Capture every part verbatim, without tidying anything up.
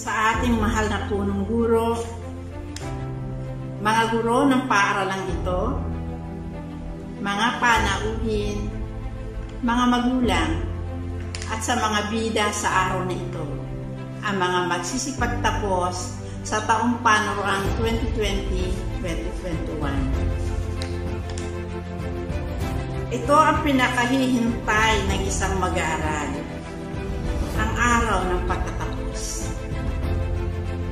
sa ating mahal na punong guro, mga guro ng paaralang ito, mga panauhin, mga magulang, at sa mga bida sa araw na ito, ang mga magsisipagtapos sa taong panuruan twenty twenty to twenty twenty-one. Ito ang pinakahihintay ng isang mag-aaral, ang araw ng pagtatapos.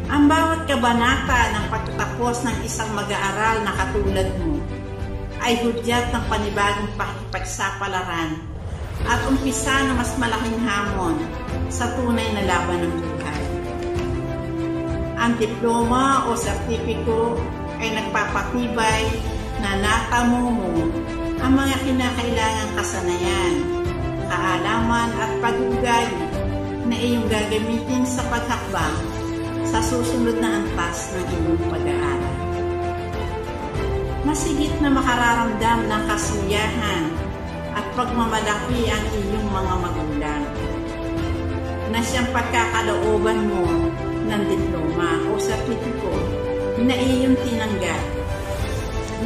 Ang bawat kabanata ng pagtatapos ng isang mag-aaral na katulad mo ay hudyat ng panibagong pakikipagsapalaran at umpisa na mas malaking hamon sa tunay na laban ng buhay. Ang diploma o sertipiko ay nagpapatibay na natamo mo ang mga kinakailangang kasanayan, kaalaman at pag-ugali na iyong gagamitin sa paghakbang sa susunod na antas ng iyong pag-aaral. Masigit na makararamdam ng kasiyahan at pagmamalaki ang iyong mga magulang na siyang pagkakalooban mo ng diploma o sertipiko na iyong tinanggap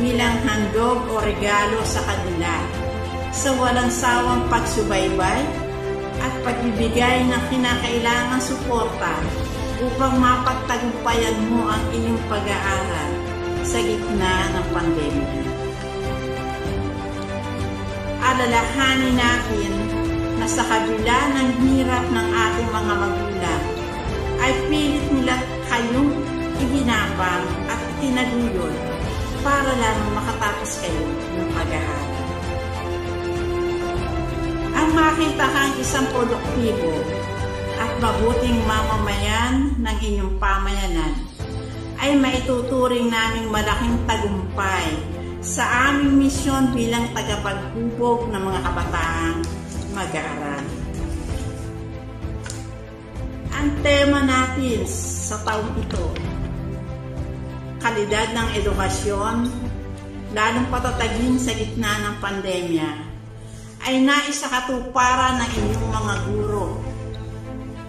bilang handog o regalo sa kanila sa walang sawang pagsubaybay at pagbibigay ng kinakailangang suporta upang mapagtagumpayan mo ang iyong pag-aaral sa gitna ng pandemya. Alalahanin natin na sa kabila ng hirap ng ating mga magulang ay pilit nila kayong iginapang at itinaguyod para lamang makatapos kayo ng pag-aaral. Ang makita kang isang produktibo at mabuting mamamayan ng inyong pamayanan ay maituturing naming malaking tagumpay sa aming misyon bilang tagapaghubog ng mga kabataang mag-aaral. Ang tema natin sa taong ito, kalidad ng edukasyon, lalong patatagin sa gitna ng pandemya, ay naisakatuparan ng inyong mga guro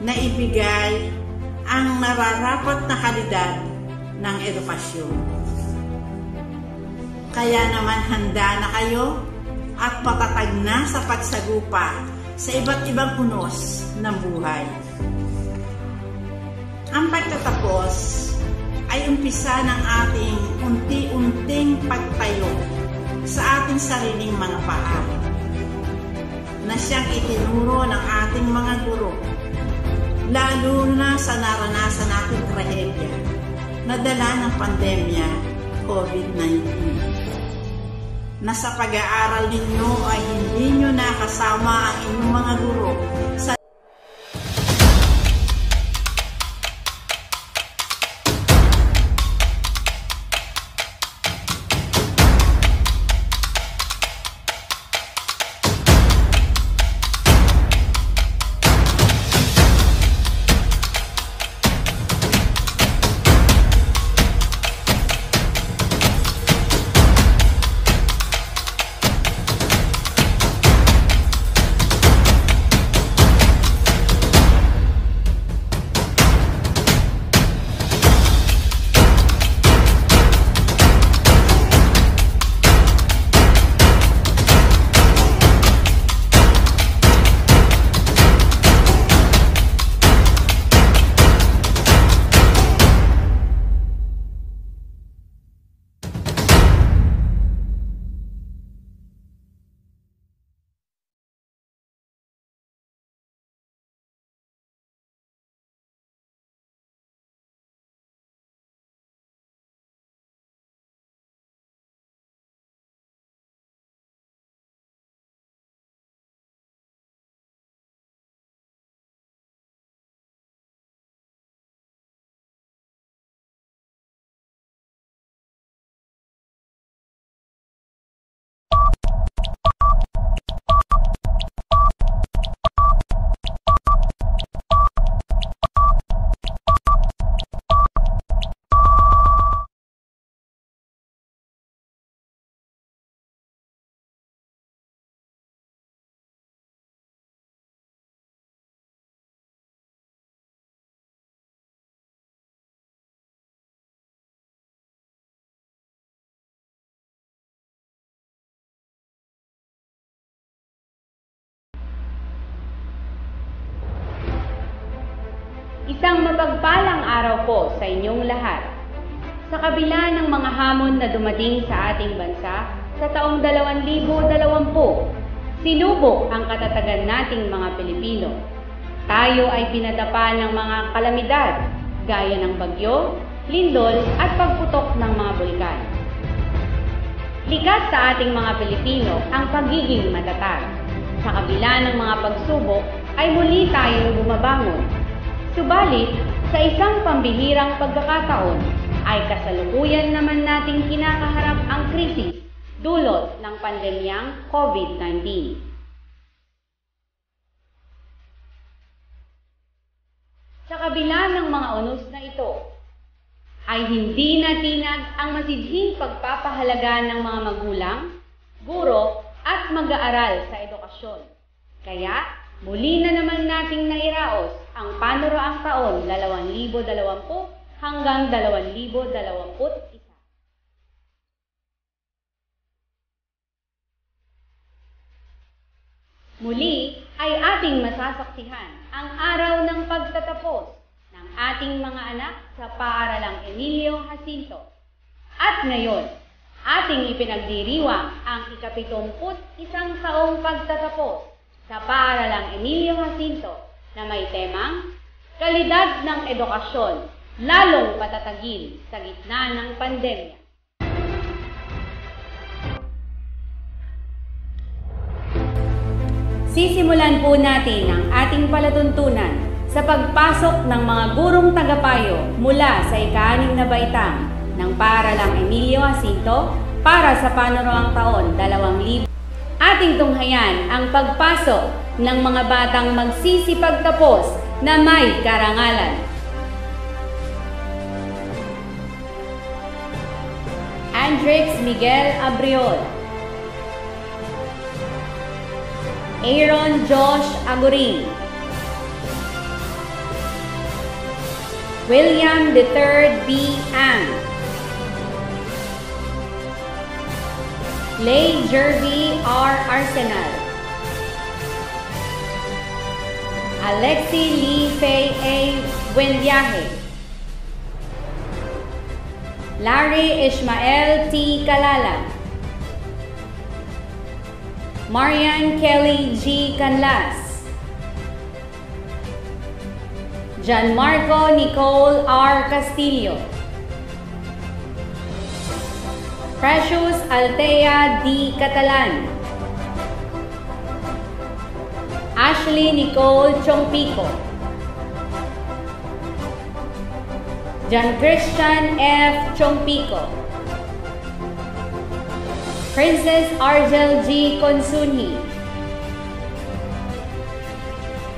na ibigay ang nararapat na kalidad ng edukasyon. Kaya naman handa na kayo at patatag na sa pagsagupa sa iba't ibang punos ng buhay. Ang pagtatapos ay umpisa ng ating unti-unting pagtayo sa ating sariling mga paa na siyang itinuro ng ating mga guro, lalo na sa naranasan natin trahedya na dala ng pandemya COVID nineteen. Na sa pag-aaral ninyo ay hindi nyo nakasama ang inyong mga guro sa Isang mapagpalang araw po sa inyong lahat. Sa kabila ng mga hamon na dumating sa ating bansa sa taong dalawang libo dalawampu, sinubok ang katatagan nating mga Pilipino. Tayo ay pinatapa ng mga kalamidad gaya ng bagyo, lindol at pagputok ng mga bulkan. Likas sa ating mga Pilipino ang pagiging matatag. Sa kabila ng mga pagsubok ay muli tayong bumabangon. Subalit, sa isang pambihirang pagkakataon, ay kasalukuyan naman nating kinakaharap ang krisis dulot ng pandemyang COVID nineteen. Sa kabila ng mga unos na ito, ay hindi natinag ang masidhing pagpapahalaga ng mga magulang, guro at mag-aaral sa edukasyon. Kaya, muli na naman nating nairaos ang panaraang taon dalawang libo dalawampu hanggang dalawang libo dalawampu't isa. Muli ay ating masasaksihan ang araw ng pagtatapos ng ating mga anak sa Paaralang Emilio Jacinto. At ngayon, ating ipinagdiriwang ang ikapitungput isang taong pagtatapos sa Paaralang Emilio Jacinto na may temang Kalidad ng Edukasyon, Lalong Patatagin sa Gitna ng Pandemya. Sisimulan po natin ang ating palatuntunan sa pagpasok ng mga gurong tagapayo mula sa ika-anim na baitang ng Paaralang Emilio Jacinto para sa panaraang taon dalawang libo. Ating tunghayan ang pagpasok ng mga batang magsisipagtapos na may karangalan. Andrix Miguel Abriol, Aaron Josh Agurin, William the Third B. Ang, Lay Jervy R. Arsenal, Alexi Lee Fay A. Wendiahe, Larry Ishmael T. Kalala, Marian Kelly G. Canlas, Gianmarco Nicole R. Castillo, Precious Altea D. Catalan, Ashley Nicole Chongpico, John Christian F. Chongpico, Princess Argel G. Consunhi,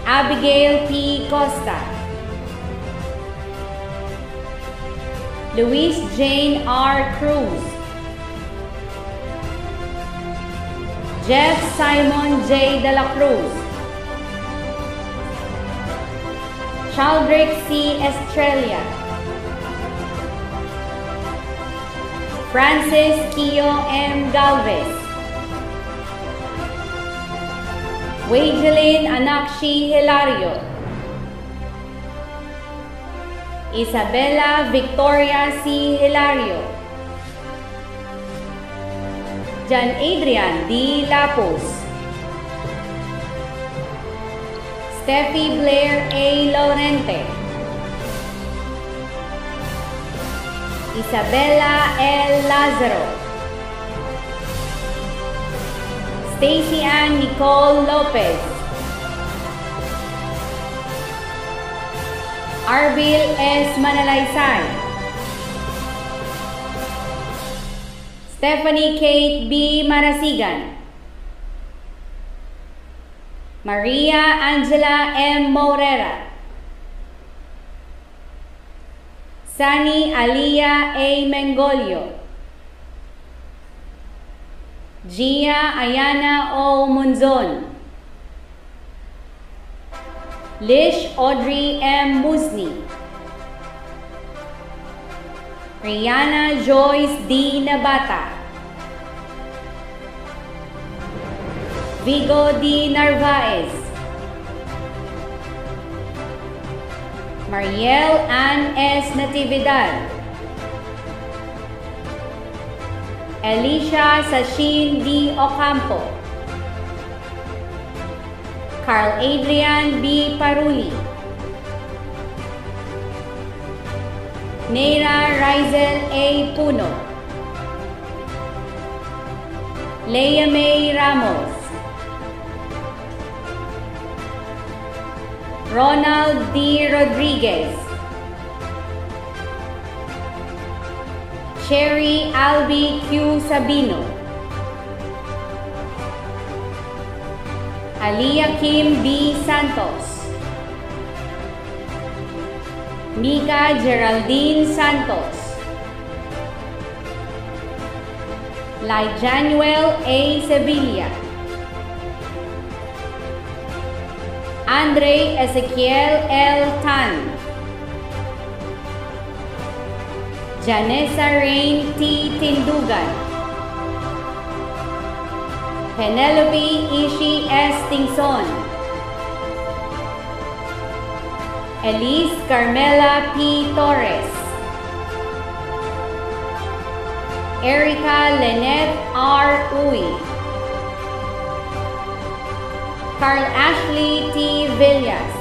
Abigail P. Costa, Louise Jane R. Cruz, Jeff Simon J. De La Cruz, Chaldrick C. Estrella, Francis Kio M. Galvez, Wageline Anakshi Hilario, Isabella Victoria C. Hilario, Jan Adrian D. Lapos, Steffi Blair A. Laurente, Isabella L. Lazaro, Stacy Ann Nicole Lopez, Arbil S. Manalaysay, Stephanie Kate B. Marasigan, Maria Angela M. Morera, Sani Alia A. Mengolio, Gia Ayana O. Monzon, Lish Audrey M. Musni, Rihanna Joyce D. Nabata, Vigo D. Narvaez, Mariel Ann S. Natividad, Alicia Sashin D. Ocampo, Carl Adrian B. Paruli, Neira Rizel A. Puno, Lea May Ramos, Ronald D. Rodriguez, Sherry Albi Q. Sabino, Aliyah Kim B. Santos, Mika Geraldine Santos, Lyjanuel A. Sevilla, Andre Ezequiel L. Tan, Janessa Rain T. Tindugan, Penelope Ishi S. Tingson, Elise Carmela P. Torres, Erica Lynette R. Uy, Carl Ashley T. Villas.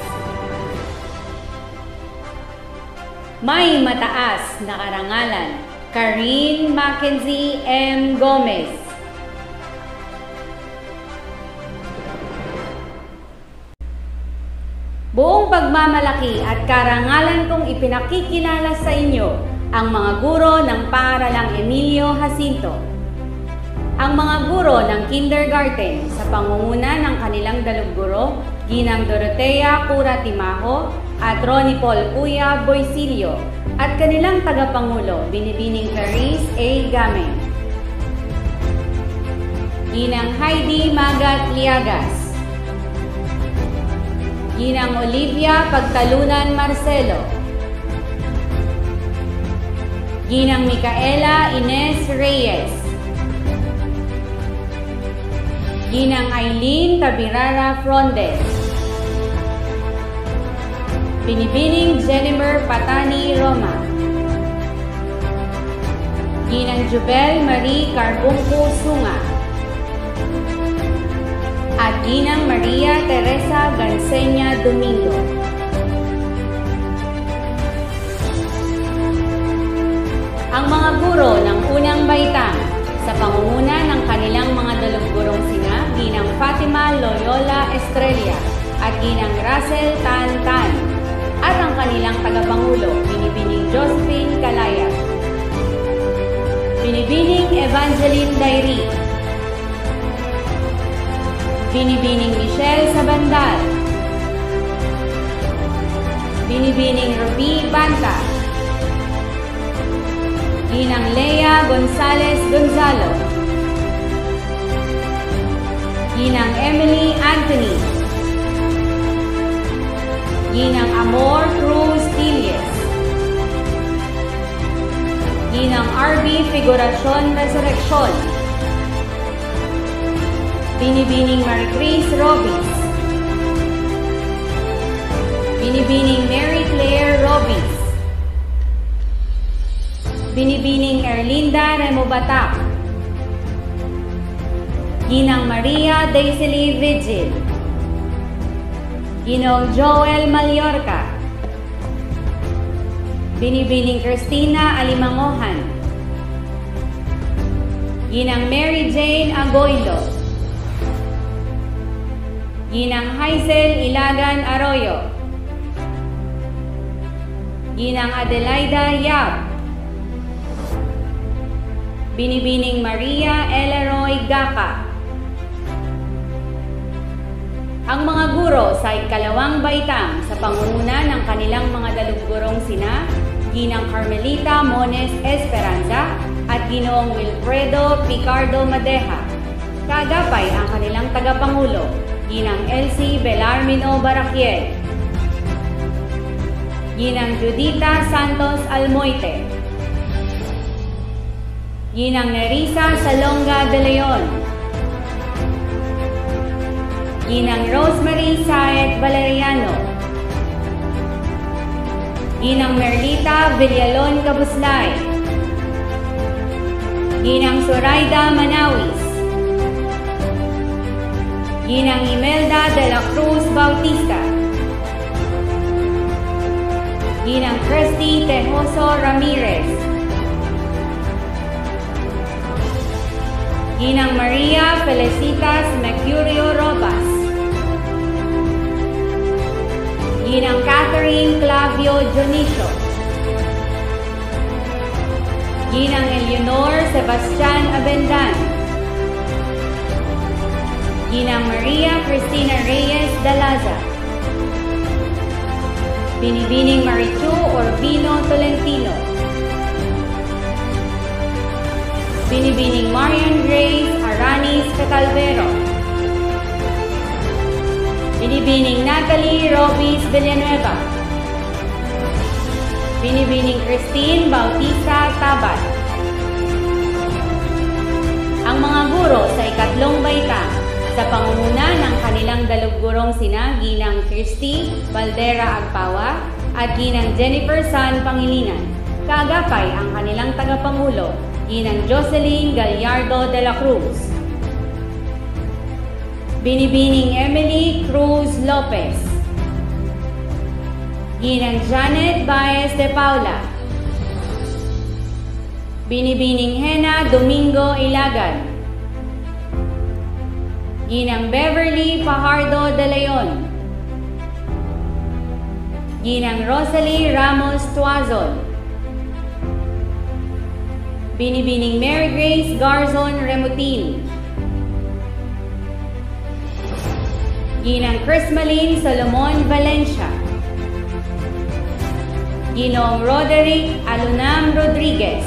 May mataas na karangalan, Karin Mackenzie M. Gomez. Buong pagmamalaki at karangalan kong ipinakikilala sa inyo ang mga guro ng Paaralang Emilio Jacinto. Ang mga guro ng kindergarten sa pangunguna ng kanilang dalawang guro, Ginang Dorotea Cura-Timajo at Ronnie Paul Kuya Boisilio at kanilang tagapangulo, Binibining Paris A. Game. Ginang Heidi Magat Liagas, Ginang Olivia Pagtalunan Marcelo, Ginang Micaela Ines Reyes, Ginang Eileen Tabirara Frondes, Binibining Jennifer Patani Roma, Ginang Jubel Marie Carbunco Sunga, at Ginang Maria Teresa Ganseña Domingo. Ang mga guro ng unang baitang sa pangunguna ng kanilang mga dalawang gurong sina Ginang Fatima Loyola Estrella at Ginang Razel Tantay at ang kanilang tagapangulo, Binibining Josephine Kalayaan, Binibining Evangeline Dairi, Binibining Michelle Sabandal, Binibining Ruby Banta, Ginang Lea Gonzales Gonzalo, Ginang Emily Anthony, Ginang Amor Cruz Ilyas, Ginang Arby Figuracion Resurrection, Binibining Mary Grace Robbins, Binibining Mary Claire Robbins, Binibining Erlinda Remo Batak, Ginang Maria Daisy Vigil, Ginong Joel Mallorca, Binibining Christina Alimangohan, Ginang Mary Jane Agoilo, Ginang Haisel Ilagan Arroyo, Ginang Adelaida Yap, Binibining Maria Eleroy Gaka. Ang mga guro sa ikalawang baitang sa pangunguna ng kanilang mga dalawang gurong sina Ginang Carmelita Mones Esperanza at Ginoong Wilfredo Picardo Madeja. Kagapay ang kanilang tagapangulo, Ginang Elsie Belarmino Barakiel, Ginang Judita Santos Almoite, Ginang Nerissa Salonga de Leon, Ginang Rosemary Saet Valeriano, Ginang Merlita Villalon Cabuslay, Ginang Soraida Manawis, Ginang Imelda de la Cruz Bautista, Ginang Christy Tejoso Ramirez, Ginang Maria Felicitas Mercurio Robas, Ginang Catherine Clavio Dionisio, Ginang Eleanor Sebastian Abendan, Ginang Maria Cristina Reyes Dalaza, Binibining Marichu Orvino Tolentino, Binibining Marian Grace Aranis Catalvero, Binibining Natalie Robis Villanueva, Binibining Christine Bautista Tabat. Ang mga guro sa ikatlong baita sa pangunguna ng kanilang dalugurong sina Ginang Christy Baldera Agpawa at Ginang Jennifer San Pangilinan. Kaagapay ang kanilang tagapangulo, Ginang Jocelyn Gallardo de la Cruz. Binibining Emily Cruz Lopez, Ginang Janet Baez de Paula, Binibining Hena Domingo Ilagan, Ginang Beverly Fajardo de Leon, Ginang Rosalie Ramos Tuazon, Binibining Mary Grace Garzon Remutin, Ginang Crismaline Solomon Valencia, Ginong Roderick Alunam Rodriguez,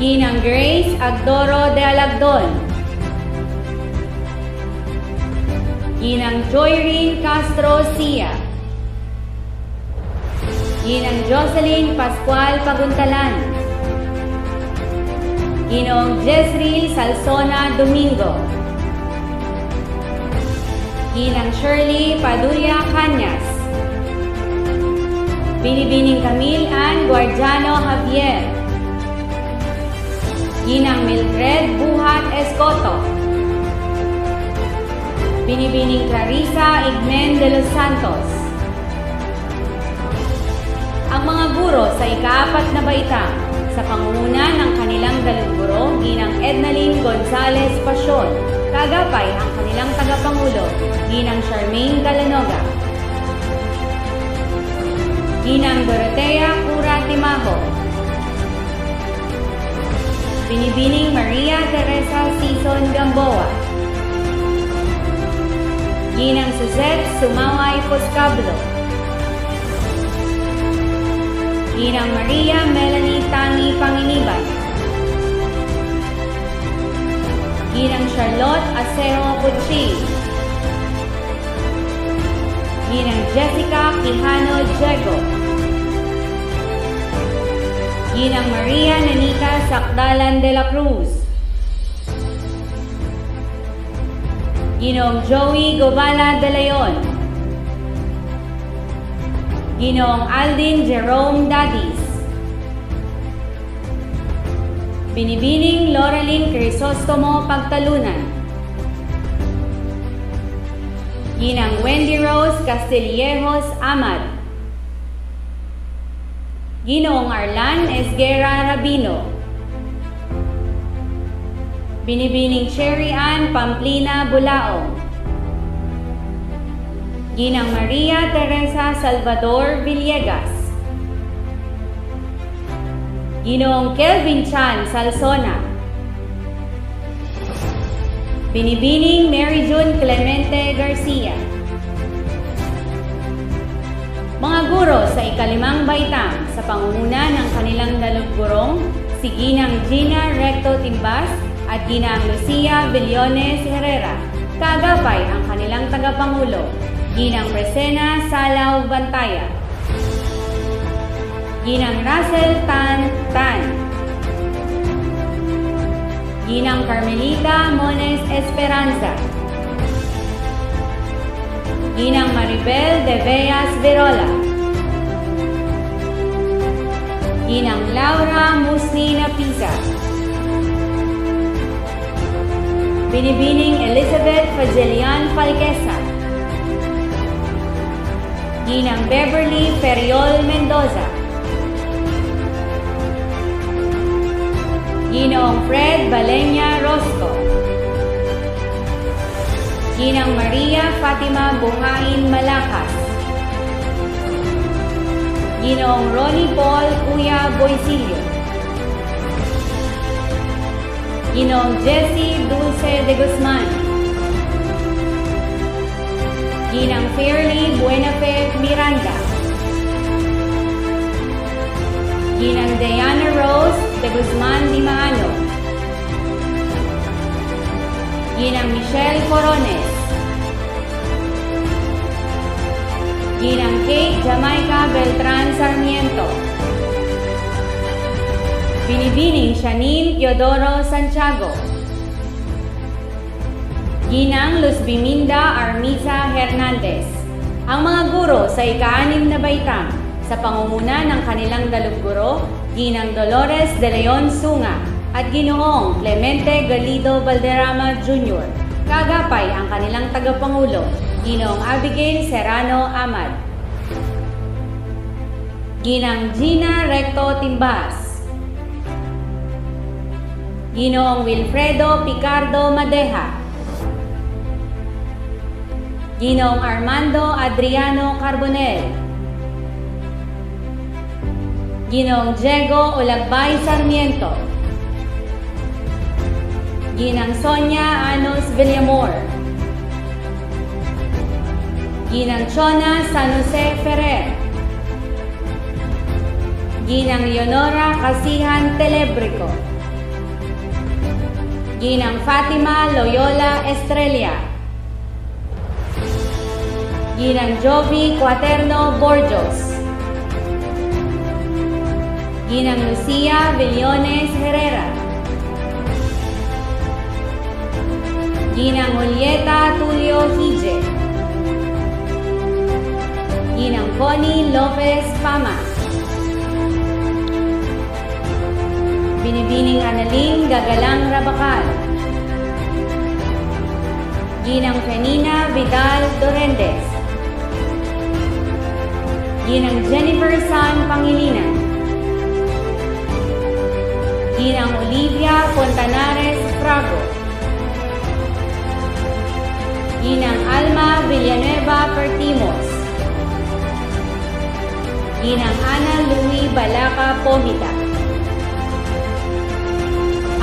Ginang Grace Agdoro de Alagdon, Ginang Joyreen Castro Sia, Ginang Jocelyn Pascual Paguntalan, Ginong Jezreel Salsona Domingo, Ginang Shirley Padulia Cañas, Binibining Camille Ann Guardiano Javier, Ginang Mildred Buhat Escoto, Binibining Clarissa Igmen de los Santos. Ang mga guro sa ikaapat na baita sa pangunguna ng kanilang daluguro, Ginang Ednaline Gonzales Pasion. Kaagapay ang kanilang tagapangulo, Ginang Charmaine Calanoga, Ginang Dorotea Cura-Timajo, Binibining Maria Teresa Sison Gamboa, Ginang Suzette Sumaway Poscablo, Ginang Maria Melanie Tangi Panginiban, Ginang Charlotte Aseo Pucci, Ginang Jessica Quijano Diego, Ginang Maria Nanita Sakdalan de la Cruz, Ginong Joey Gobala de Leon, Ginong Aldin Jerome Dadis, Binibining Loraline Crisostomo Pagtalunan, Ginang Wendy Rose Castillejos Amad, Ginong Arlan Esguerra Rabino, Binibining Cherry Ann Pamplina Bulaong, Ginang Maria Teresa Salvador Villegas, Ginong Kelvin Chan Salsona, Binibining Mary June Clemente Garcia. Mga guro sa ikalimang baitang sa pangunguna ng kanilang dalugurong, si Ginang Gina Recto Timbas at Ginang Lucia Villones Herrera. Kaagapay ang kanilang tagapangulo, Ginang Presena Salaw Bantaya, Ginang Razel Tantay, Ginang Carmelita Mones Esperanza, Ginang Maribel De Veas Virola, Ginang Laura Musni Napisa, Binibining Elizabeth Fagelian Falquesa, Ginang Beverly Feriol Mendoza, Ginong Fred Balenya Rosco, Ginang Maria Fatima Bungain Malakas, Ginong Ronnie Paul Kuya Boisilio, Ginong Jessie Dulce de Guzman, Ginang Fairly Buenafe Miranda, Ginang Diana Rose de Guzman Limaano, Ginang Michelle Corones, Ginang Kate Jamaica Beltran Sarmiento, Binibining Shanin Teodoro Santiago, Ginang Luz Biminda Armisa Hernandez. Ang mga guro sa ika-anim na baitang sa pangunguna ng kanilang dalug-guro, Ginang Dolores De Leon Sunga at Ginoong Clemente Galido Valderrama Junior Kagapay ang kanilang tagapangulo, Ginoong Abigail Serrano Amad. Ginang Gina Recto Timbas, Ginoong Wilfredo Picardo Madeja, Ginoong Armando Adriano Carbonel, Ginong Diego Olagbay Sarmiento, Ginang Sonia Anos Villamor, Ginang Chona San Jose Ferrer, Ginang Leonora Kasihan Telebrico, Ginang Fatima Loyola Estrella, Ginang Jovi Cuaterno Borjos, Ginang Lucia Villones Herrera, Ginang Julieta Tulio Hije, Ginang Connie Lopez Fama, Binibining Analing Gagalang Rabakal, Ginang Fenina Vidal Dorendes, Ginang Jennifer San Pangilinan, Ginang Olivia Fontanares Frago, Ginang Alma Villanueva Pertimos, Ginang Ana Louie Balaca Pomita.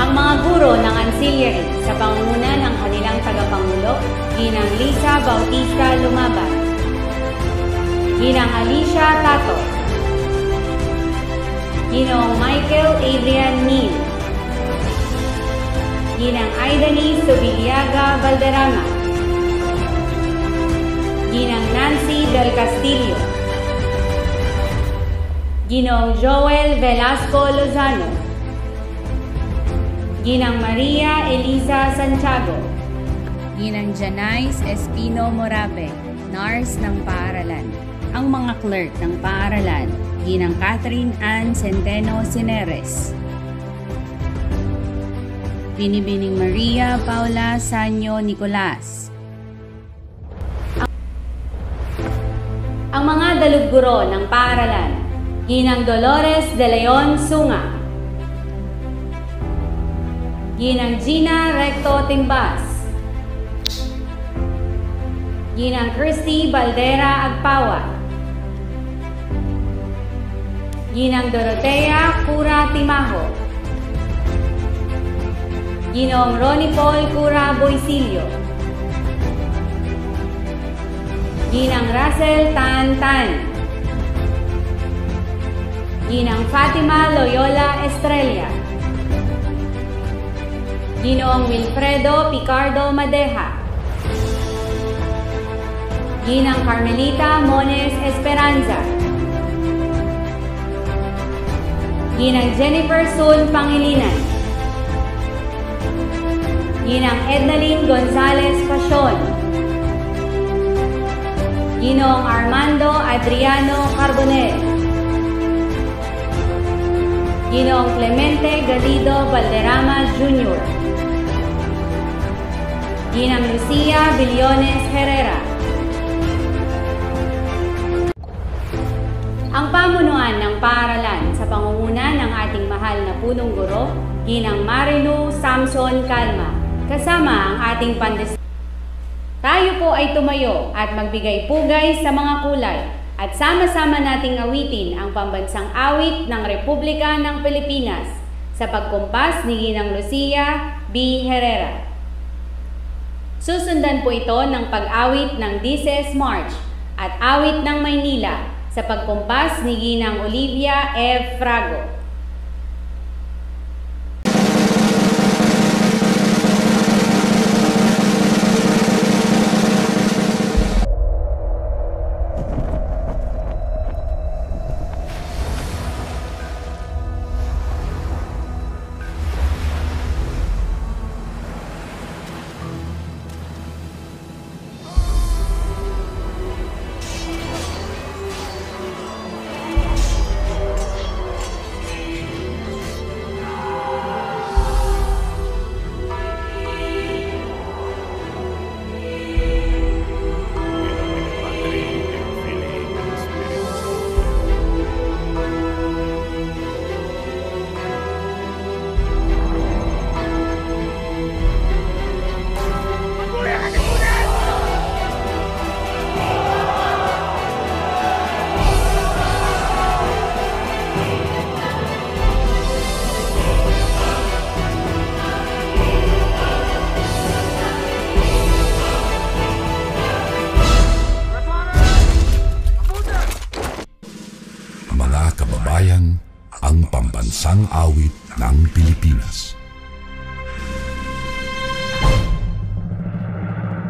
Ang mga guro ng ancillary sa pangunguna ng kanilang tagapangulo, Ginang Lisa Bautista Lumaban, Ginang Alicia Tato, Ginong Michael Adrian Neal, Ginang Aidani Subiliaga Valderrama, Ginang Nancy Del Castillo, Ginong Joel Velasco Lozano, Ginang Maria Elisa Santiago, Ginang Janice Espino Morabe, Nars ng Paaralan. Ang mga clerk ng Paaralan, Ginang Catherine Ann Centeno Sineres, Binibining Maria Paula Sanyo Nicolas. Ang mga dalug-guro ng paaralan, Ginang Dolores De Leon Sunga, Ginang Gina Recto Timbas, Ginang Christy Baldera Agpawa, Ginang Dorotea Cura-Timajo, Ginong Ronnie Paul Kuya Boisilio, Ginang Razel Tantay, Ginang Fatima Loyola Estrella, Ginong Wilfredo Picardo Madeja, Ginang Carmelita Mones Esperanza, Ginang Jennifer Sun Pangilinan, Ginang Ednaline Gonzales Pasyon, Ginong Armando Adriano Carbonel, Ginong Clemente Galido Valderrama Junior, Ginang Lucia Billones Herrera. Ang pamunuan ng paaralan sa pangunguna ng ating mahal na punong guro, Ginang Marilu Samson Calma, kasama ang ating pandesal. Tayo po ay tumayo at magbigay pugay sa mga kulay at sama-sama nating awitin ang pambansang awit ng Republika ng Pilipinas sa pagkumpas ni Ginang Lucia B. Herrera. Susundan po ito ng pag-awit ng Dices March at awit ng Maynila sa pagkumpas ni Ginang Olivia E. Frago. Sang awit ng Pilipinas.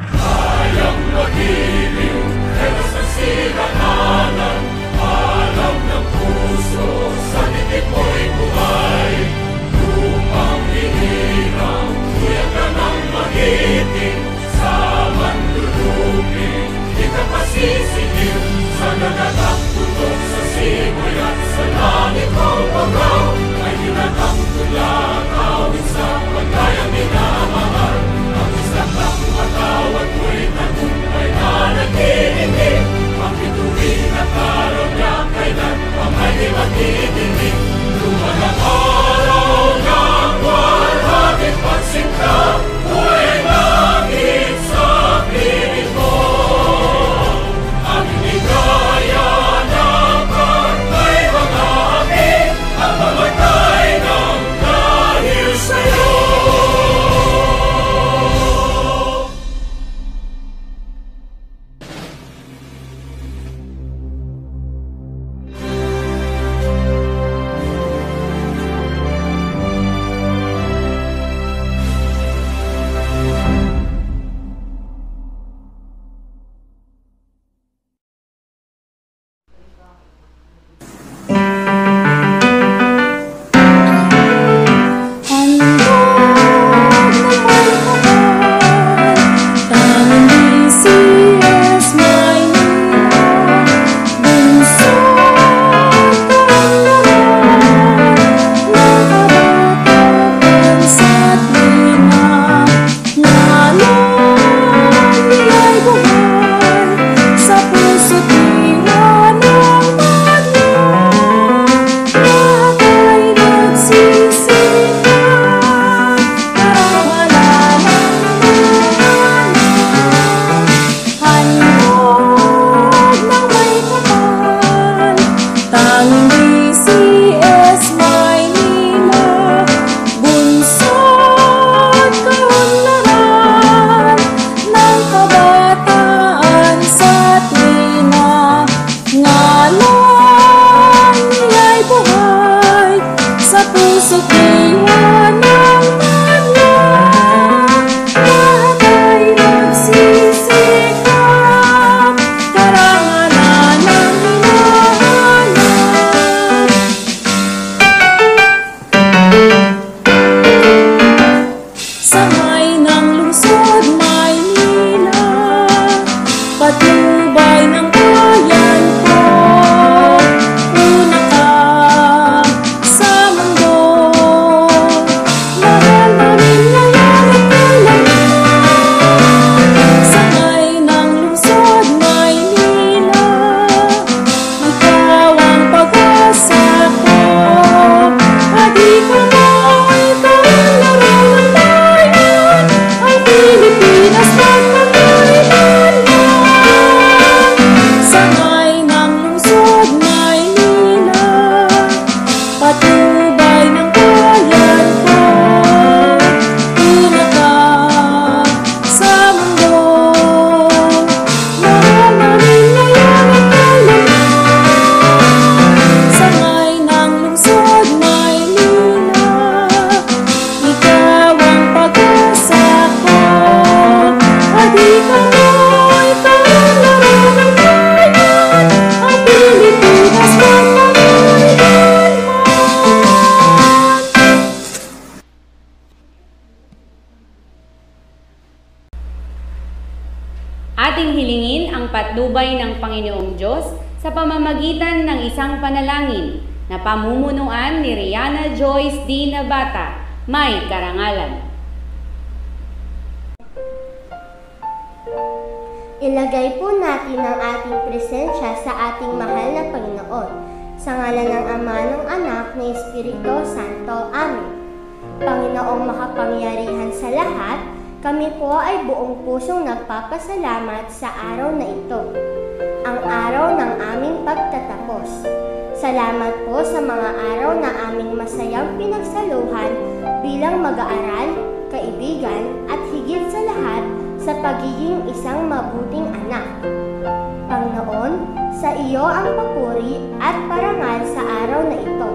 Hayang magiliw, pero sa sirakanan, alam ng puso, sa titik mo'y buhay. Lumang hinirang, kuya ka ng magiting, sa manlulupin, di ka pasisitin, sa nagatakutok sa simoy at sa langit mong pagaw. Ang tulang awit sa pagkayang minamahal, ang isang matawag mo'y tagumpay na nagkinig. Pakituwin at araw niya kailan pa may matitigil. Lumalang araw ng walhaging pagsingka, huwag langit sa pinig mo. Ang inigaya na pagkay mga amin ang pamatay. Patubay ng Ating hilingin ang patnubay ng Panginoong Diyos sa pamamagitan ng isang panalangin na pamumunuan ni Rihanna Joyce D. Nabata, May Karangalan. Ilagay po natin ang ating presensya sa ating mahal na Panginoon sa ngalan ng Ama, ng Anak, ng Espiritu Santo. Amen. Panginoong makapangyarihan sa lahat, kami po ay buong pusong nagpapasalamat sa araw na ito, ang araw ng aming pagtatapos. Salamat po sa mga araw na aming masayang pinagsaluhan bilang mag-aaral, kaibigan, at higit sa lahat sa pagiging isang mabuting anak. Panginoon, sa iyo ang papuri at parangal sa araw na ito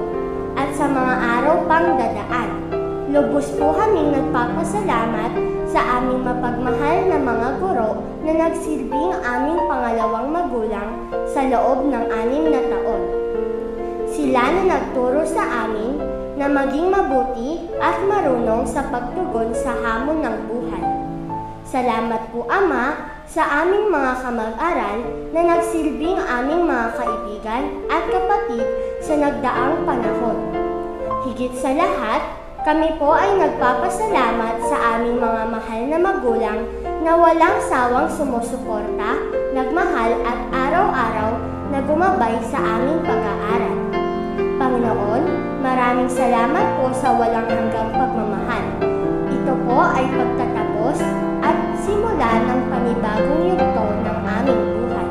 at sa mga araw pang dadaan. Lubos po kaming nagpapasalamat sa aming mapagmahal na mga guro na nagsilbing aming pangalawang magulang sa loob ng anim na taon. Sila na nagturo sa amin na maging mabuti at marunong sa pagtugon sa hamon ng buhay. Salamat po, Ama, sa aming mga kamag-aral na nagsilbing aming mga kaibigan at kapatid sa nagdaang panahon. Higit sa lahat, kami po ay nagpapasalamat sa aming mga mahal na magulang na walang sawang sumusuporta, nagmahal at araw-araw na gumabay sa aming pag-aaral. Panginoon, maraming salamat po sa walang hanggang pagmamahal. Ito po ay pagtatapos at simula ng panibagong yugto ng aming buhay.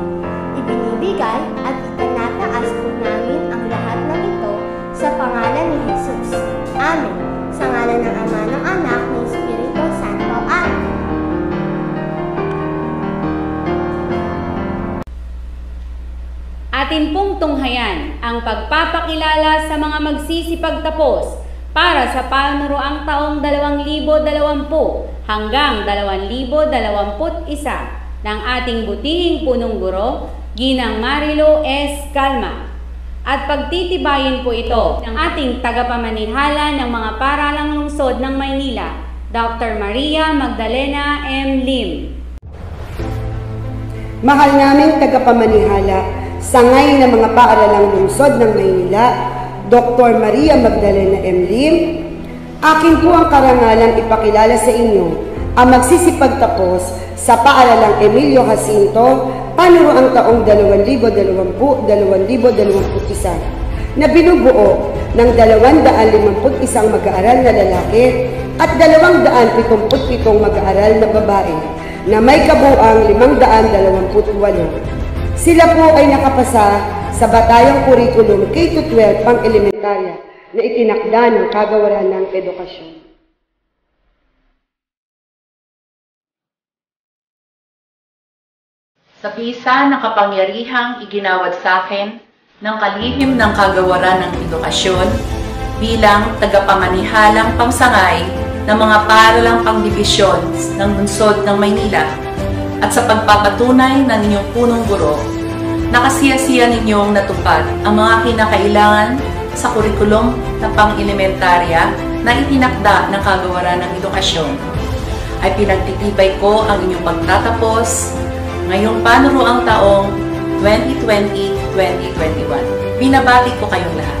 Ibinibigay at itinataas po namin ang lahat ng ito sa pangalan ni Jesus. Amen. Sa ngalan ng Ama, ng Anak, ng Espiritu Santo. Amen. Atin pong tunghayan ang pagpapakilala sa mga magsisipagtapos para sa panuroang taong dalawang libo dalawampu hanggang dalawang libo dalawampu't isa ng ating butihing punong guro, Ginang Marilo S. Calma. At pagtitibayin po ito ng ating tagapamanihala ng mga paralang lungsod ng Maynila, Doctor Maria Magdalena M. Lim. Mahal naming tagapamanihala, sangay ng mga paaralang lungsod ng Maynila, Doctor Maria Magdalena M. Lim, akin po ang karangalang ipakilala sa inyo ang magsisipagtapos sa Paaralang Emilio Jacinto, panuroang taong dalawang libo dalawampu dalawang libo dalawampu't isa na binubuo ng dalawang daan limampu't isang mag-aaral na lalaki at dalawang daan pitumpu't pitong mag-aaral na babae na may kabuuang limang daan dalawampu't walo. Sila po ay nakapasa sa Batayang Kurikulum K twelve pang-elementarya na itinakda ng Kagawaran ng Edukasyon. Sa pisa na kapangyarihang iginawad sa akin ng kalihim ng Kagawaran ng Edukasyon bilang tagapamanihalang pangsangay ng mga paaralang pangdibisyon ng lungsod ng Maynila at sa pagpapatunay ng inyong punong guro, nakasiyasiya ninyong natupad ang mga kinakailangan sa kurikulum na pang-elementarya na itinakda ng Kagawaran ng Edukasyon. Ay pinagtitibay ko ang inyong pagtatapos ngayong panuroang taong twenty twenty to twenty twenty-one. Binabati ko kayong lahat.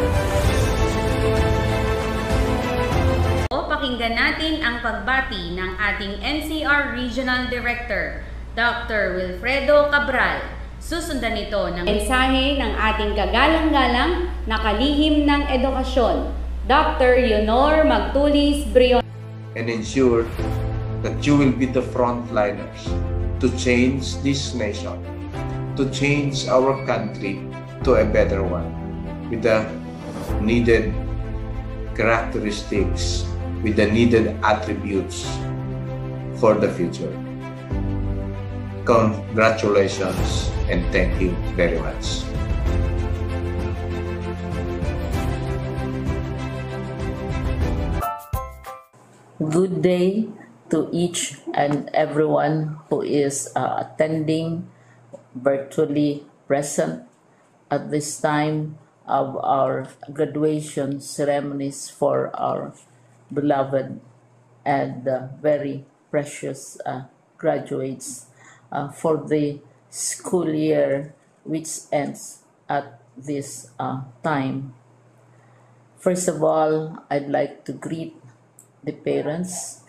O, pakinggan natin ang pagbati ng ating N C R Regional Director, Doctor Wilfredo Cabral. Susundan ito ng mensahe ng ating kagalang-galang na kalihim ng edukasyon, Doctor Leonor Magtulis Brion. And ensure that you will be the frontliners to change this nation, to change our country to a better one, with the needed characteristics, with the needed attributes for the future. Congratulations and thank you very much. Good day to each and everyone who is uh, attending virtually present at this time of our graduation ceremonies for our beloved and uh, very precious uh, graduates uh, for the school year which ends at this uh, time. First of all, I'd like to greet the parents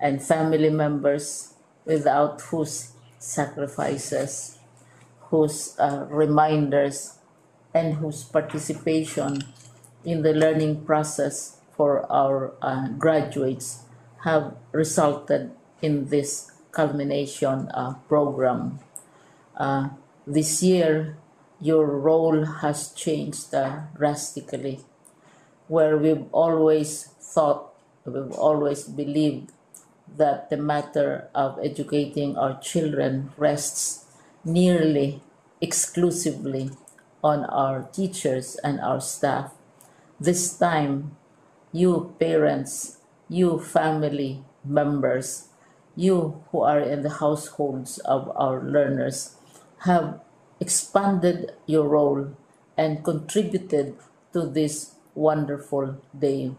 and family members without whose sacrifices, whose uh, reminders, and whose participation in the learning process for our uh, graduates have resulted in this culmination uh, program. Uh, this year, your role has changed uh, drastically. Where we've always thought, we've always believed that the matter of educating our children rests nearly exclusively on our teachers and our staff. This time, you parents, you family members, you who are in the households of our learners have expanded your role and contributed to this wonderful day,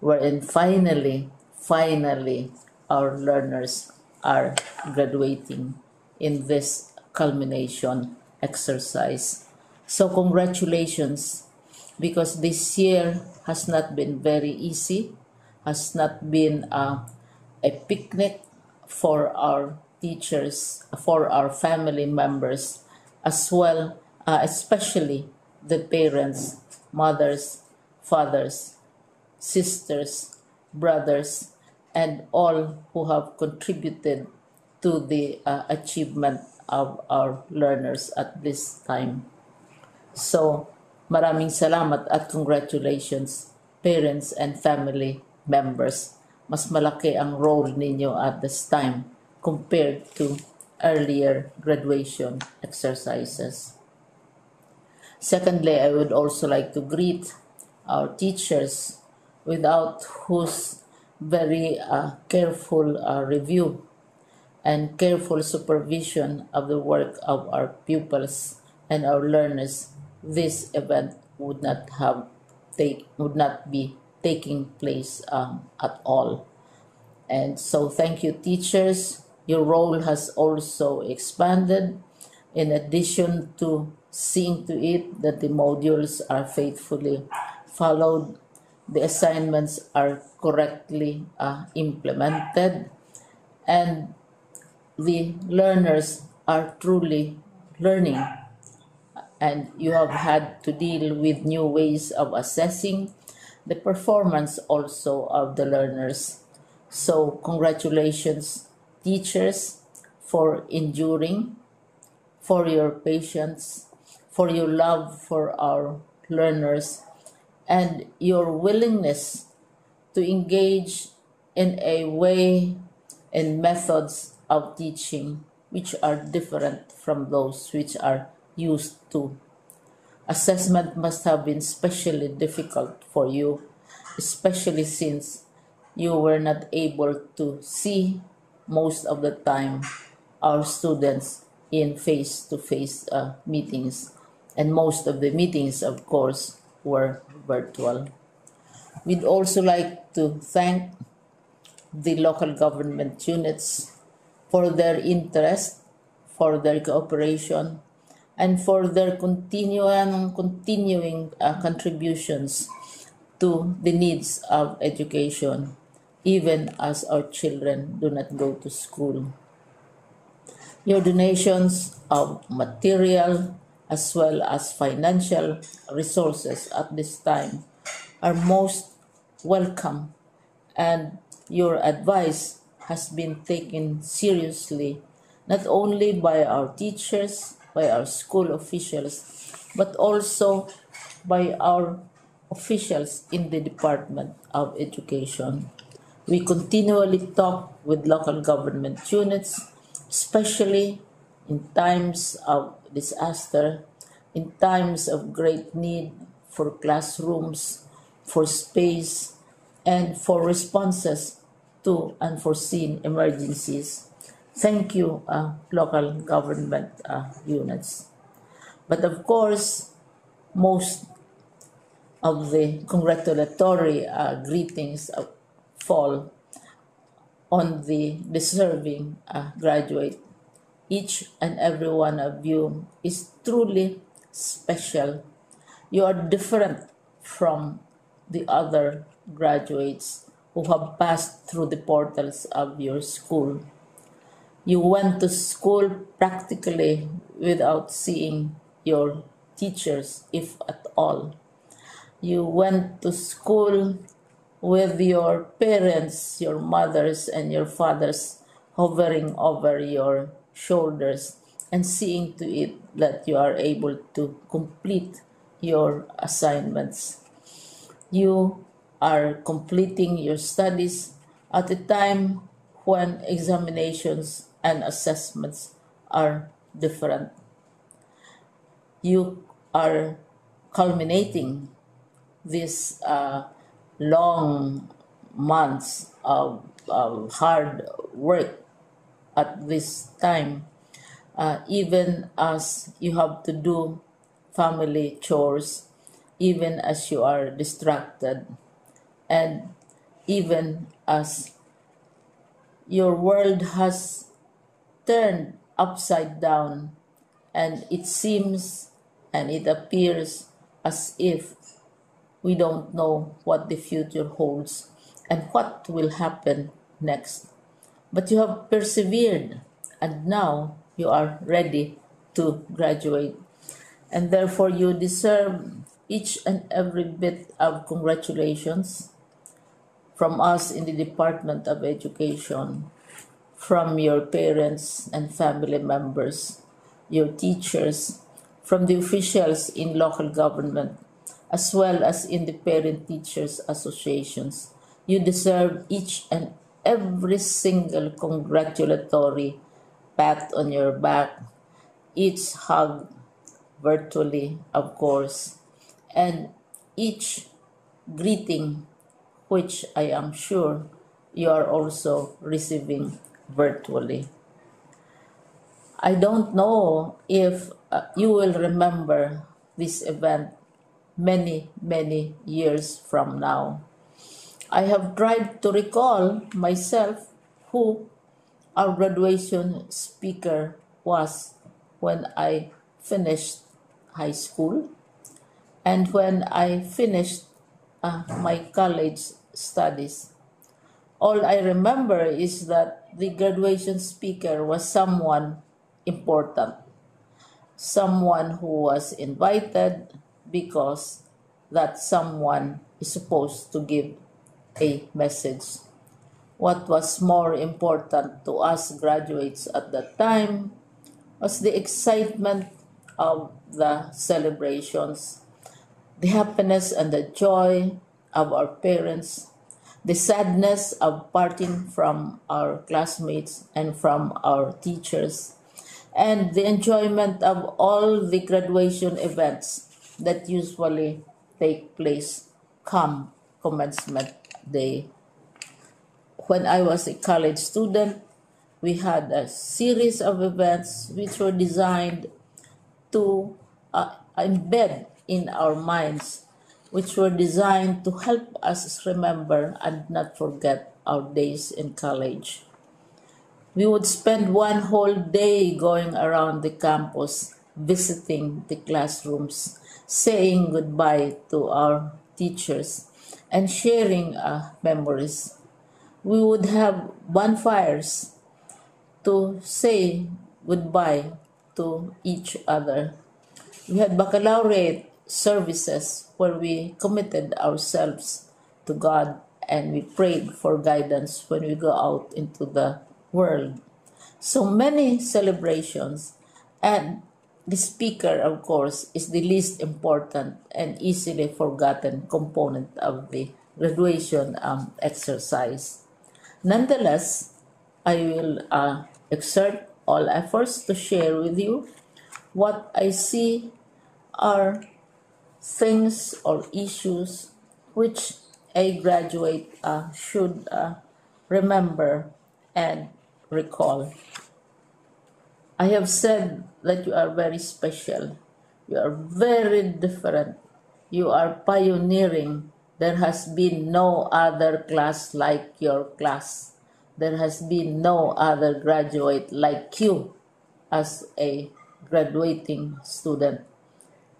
wherein finally, finally, our learners are graduating in this culmination exercise. So congratulations, because this year has not been very easy, has not been uh, a picnic for our teachers, for our family members, as well, uh, especially the parents, mothers, fathers, sisters, brothers, and all who have contributed to the uh, achievement of our learners at this time. So, maraming salamat at congratulations, parents and family members. Mas malaki ang role ninyo at this time compared to earlier graduation exercises. Secondly, I would also like to greet our teachers, without whose very uh, careful uh, review and careful supervision of the work of our pupils and our learners, this event would not have take would not be taking place um, at all. And so thank you, teachers. Your role has also expanded. In addition to seeing to it that the modules are faithfully followed, the assignments are correctly uh, implemented, and the learners are truly learning. And you have had to deal with new ways of assessing the performance also of the learners. So congratulations, teachers, for enduring, for your patience, for your love for our learners, and your willingness to engage in a way and methods of teaching which are different from those which are used to. Assessment must have been especially difficult for you, especially since you were not able to see most of the time our students in face-to-face uh, meetings, and most of the meetings, of course, were virtual. We'd also like to thank the local government units for their interest, for their cooperation, and for their continuing, continuing uh, contributions to the needs of education, even as our children do not go to school. Your donations of material as well as financial resources at this time are most welcome, and your advice has been taken seriously, not only by our teachers, by our school officials, but also by our officials in the Department of Education. We continually talk with local government units, especially in times of disaster, in times of great need for classrooms, for space, and for responses to unforeseen emergencies. Thank you, uh, local government uh, units. But of course, most of the congratulatory uh, greetings uh, fall on the deserving uh, graduate, Each and every one of you is truly special. You are different from the other graduates who have passed through the portals of your school. You went to school practically without seeing your teachers, if at all. You went to school with your parents, your mothers and your fathers hovering over your shoulders and seeing to it that you are able to complete your assignments. You are completing your studies at a time when examinations and assessments are different. You are culminating these uh, long months of, of hard work at this time, uh, even as you have to do family chores, even as you are distracted, and even as your world has turned upside down, and it seems and it appears as if we don't know what the future holds and what will happen next. But you have persevered, and now you are ready to graduate. And therefore, you deserve each and every bit of congratulations from us in the Department of Education, from your parents and family members, your teachers, from the officials in local government, as well as in the parent-teachers associations. You deserve each and every single congratulatory pat on your back, each hug virtually, of course, and each greeting, which I am sure you are also receiving virtually. I don't know if uh, you will remember this event many, many years from now. I have tried to recall myself who our graduation speaker was when I finished high school and when I finished uh, my college studies. All I remember is that the graduation speaker was someone important, someone who was invited because that someone is supposed to give a message. What was more important to us graduates at that time was the excitement of the celebrations, the happiness and the joy of our parents, the sadness of parting from our classmates and from our teachers, and the enjoyment of all the graduation events that usually take place come commencement day. When I was a college student, we had a series of events which were designed to uh, embed in our minds, which were designed to help us remember and not forget our days in college. We would spend one whole day going around the campus, visiting the classrooms, saying goodbye to our teachers, and sharing our memories. We would have bonfires to say goodbye to each other. We had baccalaureate services where we committed ourselves to God and we prayed for guidance when we go out into the world. So many celebrations, and the speaker, of course, is the least important and easily forgotten component of the graduation um, exercise. Nonetheless, I will uh, exert all efforts to share with you what I see are things or issues which a graduate uh, should uh, remember and recall. I have said that you are very special. You are very different. You are pioneering. There has been no other class like your class. There has been no other graduate like you as a graduating student,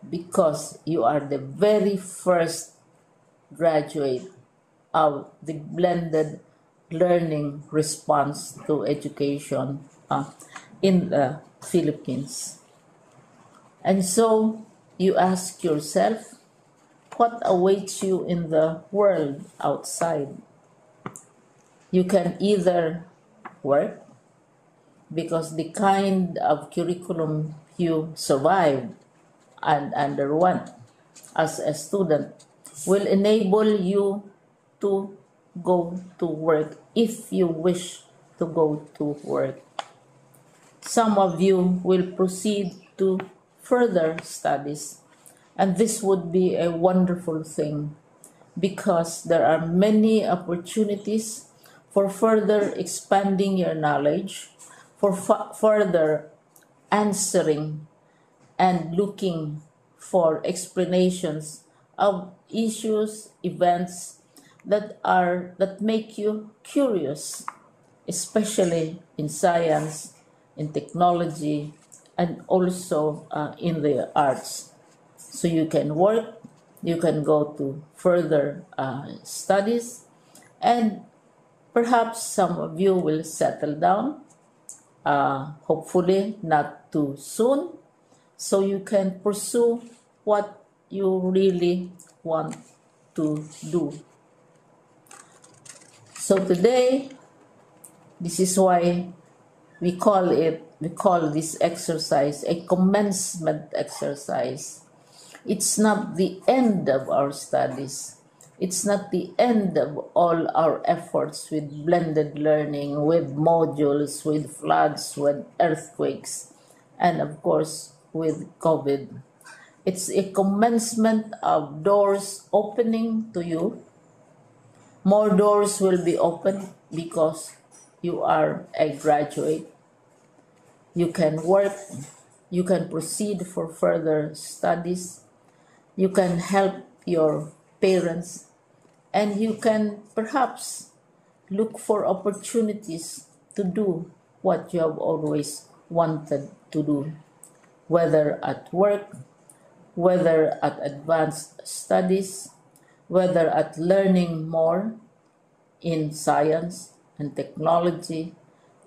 because you are the very first graduate of the blended learning response to education uh, in the Philippines. And so you ask yourself, what awaits you in the world outside? You can either work, because the kind of curriculum you survived and underwent as a student will enable you to go to work if you wish to go to work. Some of you will proceed to further studies, and this would be a wonderful thing because there are many opportunities for further expanding your knowledge, for f further answering and looking for explanations of issues, events that are that make you curious, especially in science, in technology, and also uh, in the arts. So you can work, you can go to further uh, studies, and perhaps some of you will settle down, uh, hopefully not too soon, so you can pursue what you really want to do. So today, this is why we call it, we call this exercise a commencement exercise. It's not the end of our studies. It's not the end of all our efforts with blended learning, with modules, with floods, with earthquakes, and of course, with COVID. It's a commencement of doors opening to you. More doors will be open because you are a graduate. You can work, you can proceed for further studies, you can help your parents, and you can perhaps look for opportunities to do what you have always wanted to do, whether at work, whether at advanced studies, whether at learning more in science and technology,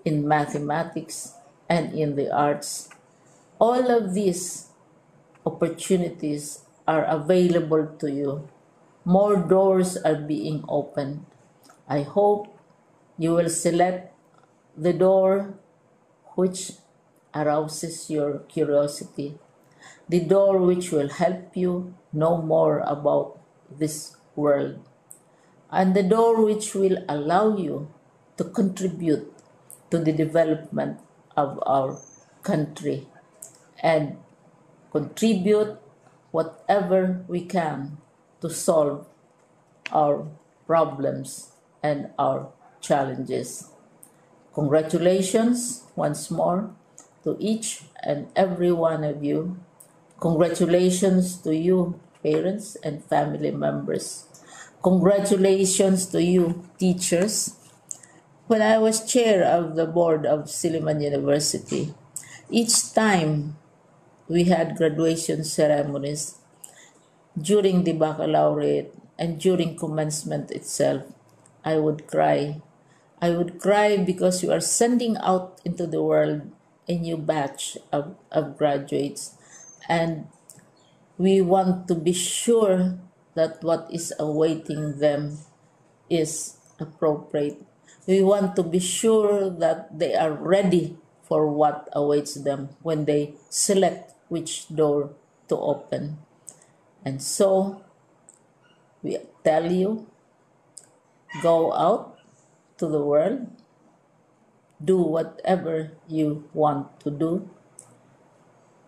in mathematics, and in the arts. All of these opportunities are available to you. More doors are being opened. I hope you will select the door which arouses your curiosity, the door which will help you know more about this world, and the door which will allow you to contribute to the development of our country and contribute whatever we can to solve our problems and our challenges. Congratulations once more to each and every one of you. Congratulations to you, parents and family members. Congratulations to you, teachers. When I was chair of the board of Silliman University, each time we had graduation ceremonies during the baccalaureate and during commencement itself, I would cry. I would cry because you are sending out into the world a new batch of, of graduates, and we want to be sure that what is awaiting them is appropriate. We want to be sure that they are ready for what awaits them when they select which door to open. And so, we tell you, go out to the world, do whatever you want to do.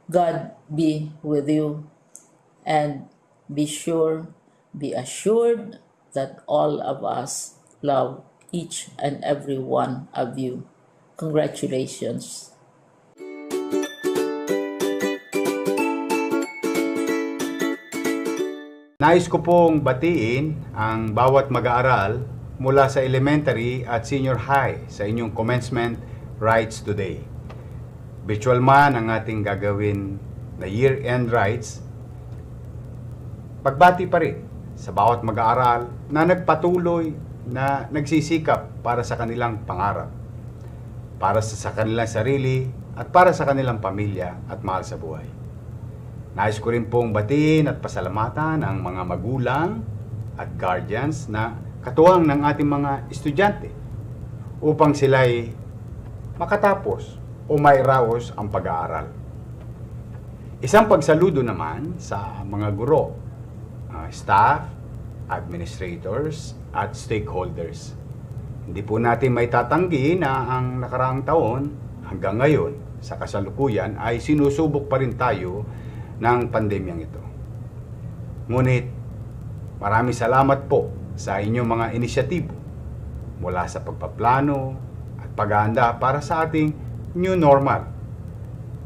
God be with you, and be sure, be assured that all of us love each and every one of you. Congratulations. Nais ko pong batiin ang bawat mag-aaral mula sa elementary at senior high sa inyong commencement rites today. virtual man ang ating gagawin na year-end rites, pagbati pa rin sa bawat mag-aaral na nagpatuloy na nagsisikap para sa kanilang pangarap, para sa kanilang sarili at para sa kanilang pamilya at mahal sa buhay. Nais ko rin pong batiin at pasalamatan ang mga magulang at guardians na katuwang ng ating mga estudyante upang sila'y makatapos o mairaos ang pag-aaral. Isang pagsaludo naman sa mga guro, uh, staff, administrators, at stakeholders. Hindi po natin may tatanggi na ang nakaraang taon hanggang ngayon sa kasalukuyan ay sinusubok pa rin tayo ng pandemyang ito. Ngunit maraming salamat po sa inyong mga inisyatibo mula sa pagpaplano at paghahanda para sa ating new normal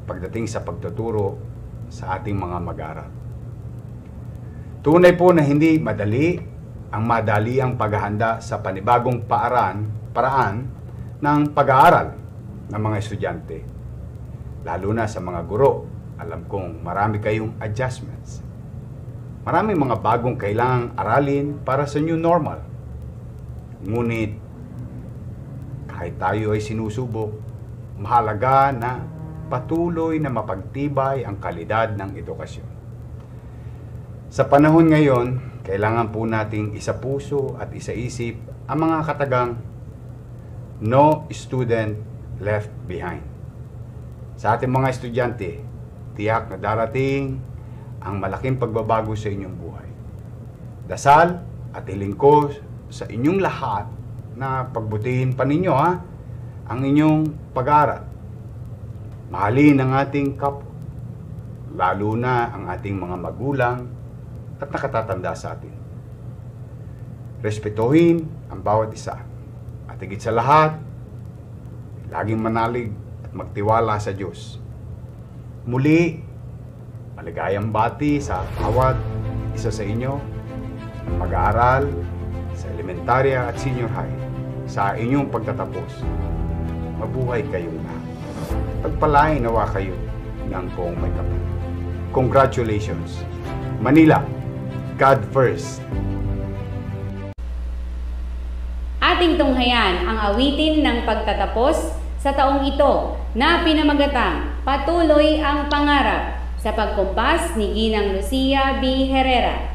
pagdating sa pagtuturo sa ating mga mag-aaral. Tunay po na hindi madali ang madali ang paghahanda sa panibagong paraan, paraan ng pag-aaral ng mga estudyante. Lalo na sa mga guro, alam kong marami kayong adjustments. Maraming mga bagong kailangang aralin para sa new normal. Ngunit, kahit tayo ay sinusubok, mahalaga na patuloy na mapagtibay ang kalidad ng edukasyon. Sa panahon ngayon, kailangan po nating isapuso at isaisip ang mga katagang no student left behind. Sa ating mga estudyante, tiyak na darating ang malaking pagbabago sa inyong buhay. Dasal at hiling ko sa inyong lahat na pagbutihin pa ninyo ha, ang inyong pag-aaral. Mahalin ang ating kapwa, lalo na ang ating mga magulang at nakatatanda sa atin. Respetuhin ang bawat isa. At higit sa lahat, laging manalig at magtiwala sa Diyos. Muli, maligayang bati sa bawat isa sa inyo ng mag-aaral sa elementarya at senior high sa inyong pagtatapos. Mabuhay kayong lahat. Pagpalain nawa kayo ng buong may kapal. Congratulations! Manila! God first. Ating tunghayan ang awitin ng pagtatapos sa taong ito na pinamagatang Patuloy ang Pangarap sa pagkumpas ni Ginang Lucia B. Herrera.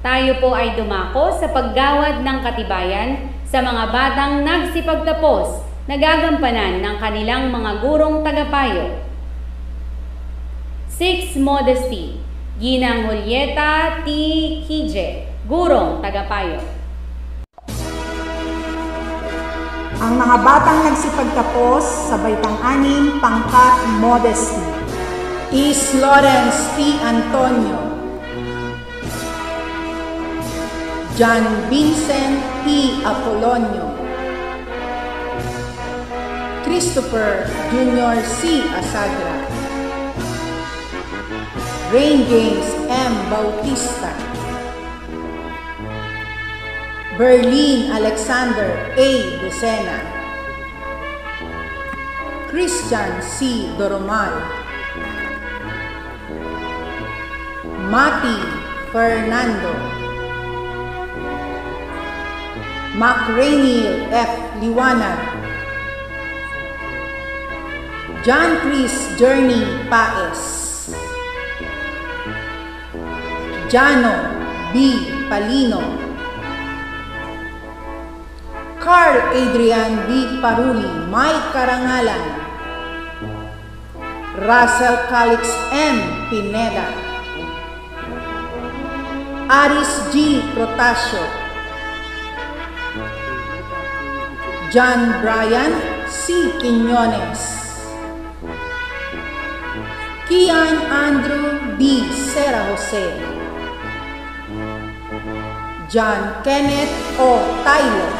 Tayo po ay dumako sa paggawad ng katibayan sa mga batang nagsipagtapos na gagampanan ng kanilang mga gurong tagapayo. six. Modesty. Ginang Julieta T. Kije, gurong tagapayo. Ang mga batang nagsipagtapos sa Baytang-anim, pangkat modesty. Is Lawrence T. Antonio, John Vincent T. Apolonio, Christopher Junior C. Asagra, Rain James M. Bautista, Berlin Alexander A. Lucena, Christian C. Doromal, Mati Fernando, Macraniel F. Liwanag, John Chris Journey Paes, Jano B. Palino, Carl Adrian B. Paruli, may karangalan, Russell Calix M. Pineda, Aris G. Protasio, John Brian C. Quiñones, Kian Andrew B. Sera Jose, John Kenneth O. Taylor,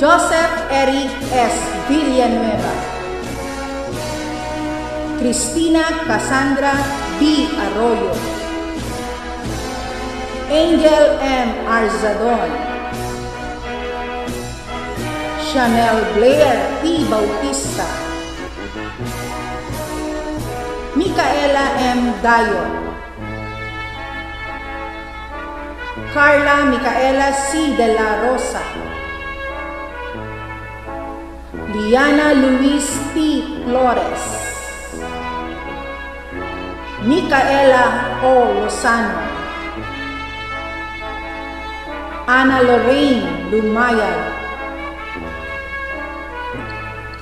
Joseph Eric S. Villanueva, Cristina Cassandra B. Arroyo, Angel M. Arzadon, Chanel Blair P. Bautista, Micaela M. Dayo, Carla Micaela C. De La Rosa, Liana Luis T. Flores, Micaela O. Lozano, Ana Lorraine Lumayag,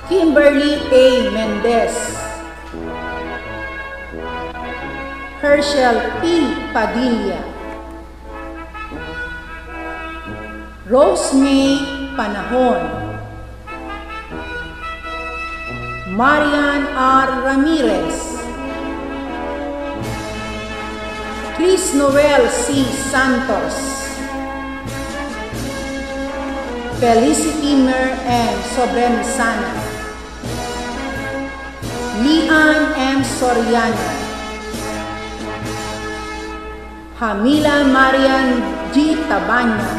Kimberly A. Mendez, Herschel P. Padilla, Rosemary Panahon, Marian R. Ramirez, Chris Noel C. Santos, Felicity Mer M. Sobremesana, Lian M. Soriano, Jamila Marian G. Tabaña,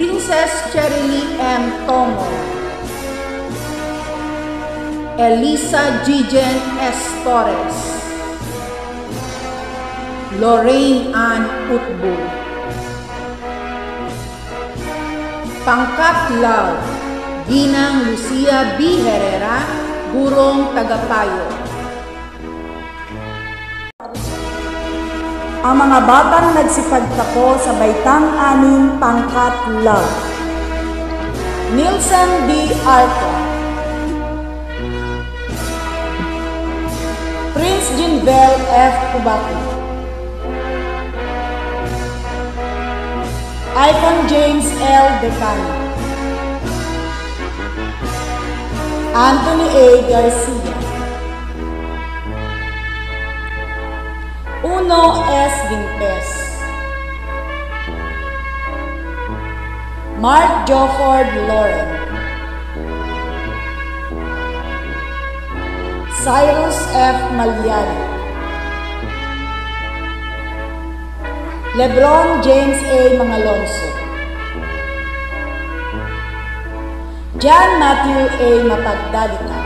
Princess Cherylee M. Tomo, Elisa Gijen S. Torres, Lorraine Ann Utbu. Pangkat Love, Ginang Lucia B. Herrera, gurong tagapayo. Ang mga batang nagsipagtapo sa Baytang-anim, pangkat Love. Nielsen D. Alto, Prince Jinbel F. Cubati, Icon James L. Decano, Anthony A. Garcia, Uno S. Vintes, Mark Jofford Loren, Cyrus F. Malyari, Lebron James A. Mangalonso, John Matthew A. Mapagdalita,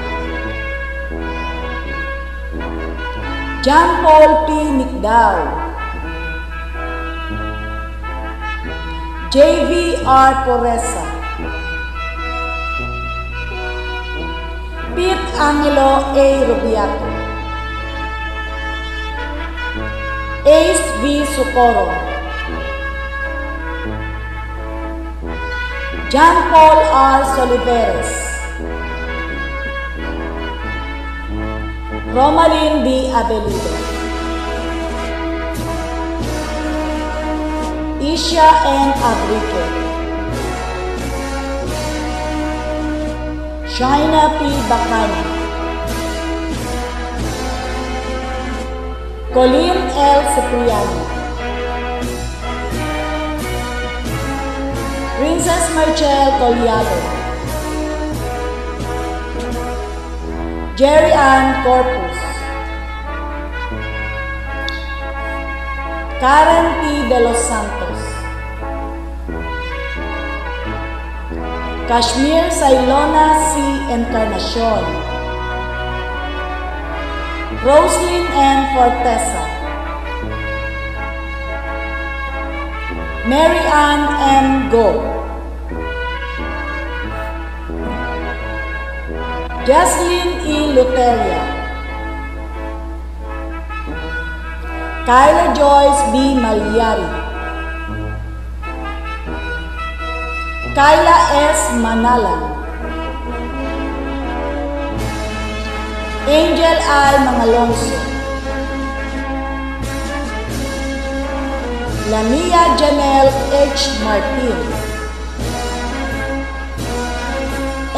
John Paul P. Migdal, J V. R. Poresa, Pete Angelo A. Rubiato, Ace V. Socorro, John Paul R. Soliveres, Romalyn D. Abelido, Isha N. Abrique, Shaina P. Bacani, Colin L. Cipriano, Princess Michelle Collado, Jerry Ann Corpus, Karen T. De Los Santos, Kashmir Sailona C. Encarnacion, Roslyn N. Fortesa, Mary Ann M. Go, Jaslyn E. Luteria, Kyla Joyce B. Maliari, Kyla S. Manala, Angel I. Mangalonso, Lamia Janelle H. Martin,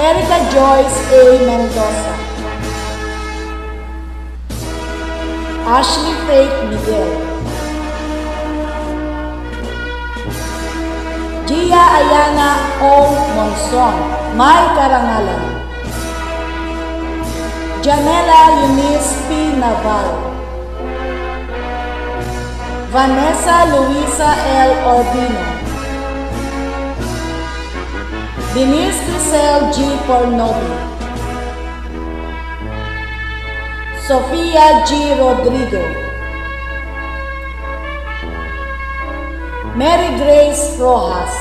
Erica Joyce A. Mendoza, Ashley Faith Miguel, Gia Ayana O. Monson, May Karangalan, Janela Eunice P. Naval, Vanessa Luisa L. Orbino, Denise Crisel G. Pornobi, Sofia G. Rodrigo, Mary Grace Rojas,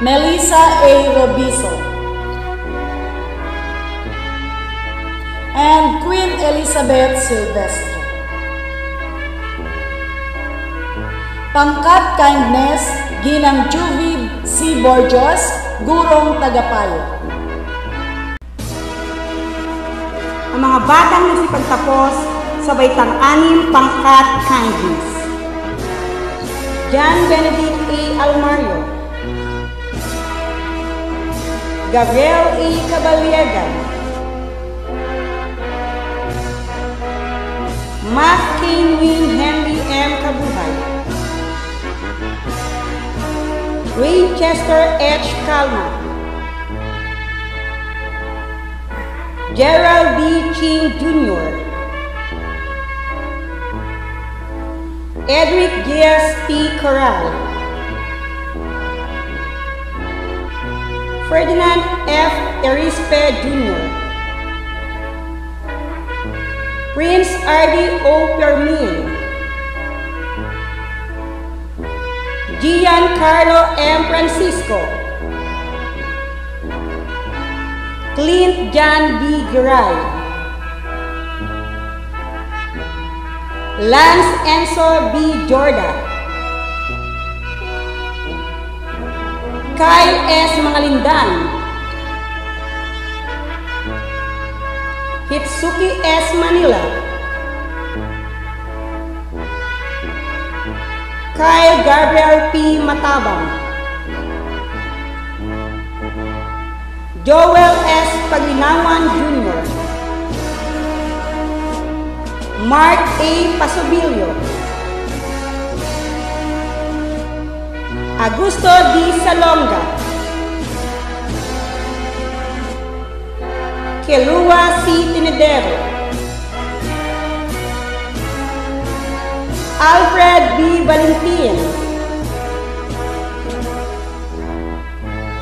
Melissa A. Robiso, and Queen Elizabeth Silvestre. Pangkat Kindness, Ginang Juvid C. Borjos, Gurong Tagapayo. Ang mga batang nagsipagtapos sa Baitang Anim Pangkat Kindness. John Benedict A. Almario, Gabriel E. Caballeda, Mark Kinwin Henry M. Kabuhay, Winchester H. Calma, Gerald D. King Junior, Edric Diaz P. Corral, Ferdinand F. Erispe Junior, Prince Ardy O. Permin, Giancarlo M. Francisco, Clint John B. Giray, Lance Enzo B. Jorda, Kyle S. Mangalindan, Hitsuki S. Manila, Kyle Gabriel P. Matabang, Joel S. Paginawan Junior, Mark A. Pasubilio, Augusto D. Salonga, Kelua C. Tinedero, Alfred B. Valentin,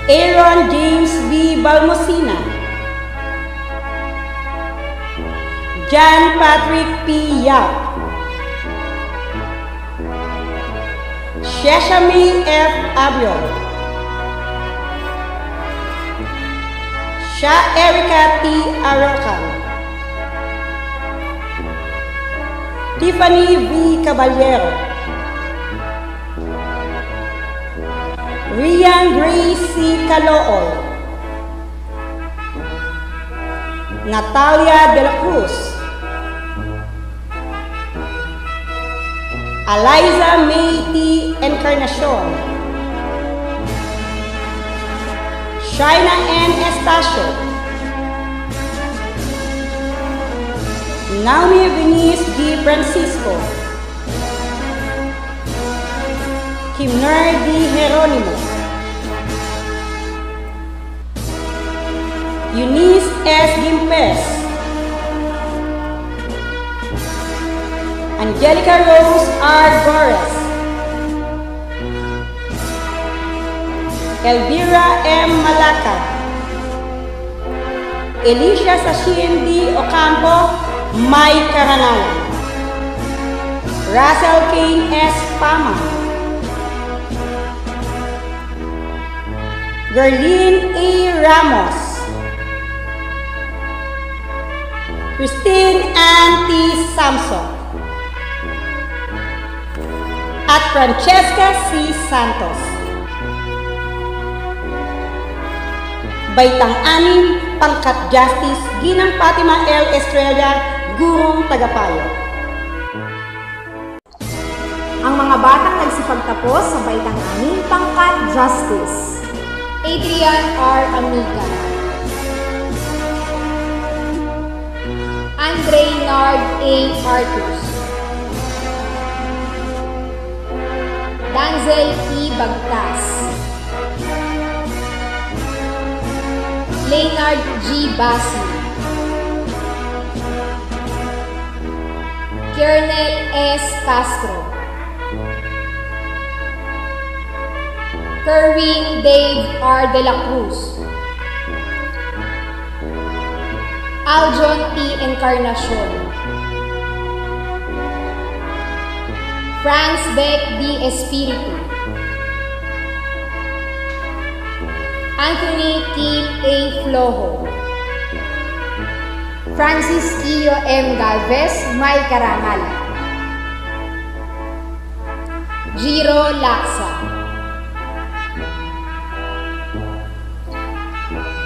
Aaron James B. Balmosina, John Patrick P. Yap, Sheshami F. Abio, Sha Erica T. Aroca, Tiffany V. Caballero, Rian Grace C. Calool, Natalia De La Cruz, Eliza May T. Encarnacion, Shaina N. Estacio, Naomi Venice D. Francisco, Kimner D. Geronimo, Eunice S. Gimpes, Angelica Rose R. Gores, Elvira M. Malaca, Elisha Sachin D. Ocampo, Mike Caranal, Russell Kane S. Pama, Gerlyn A. Ramos, Christine Ann T. Samson, at Francesca C. Santos. Baitang anim, Pangkat Justice, Ginang Fatima L. Estrella, Gurong Tagapayo. Ang mga batang nagsipagtapos sa baitang anim pangkat Justice: Adrian R. Amiga, Andre Nard A. Artus, Danzel E. Bagtas, Leonard G. Basi, Kernel S. Castro, Kerwin Dave R. De La Cruz, Aljon T. Encarnacion, Franz Beck D. Espiritu, Anthony Kim A. Flojo, Francis Kio M. Galvez, May Carangal, Jiro Laksa,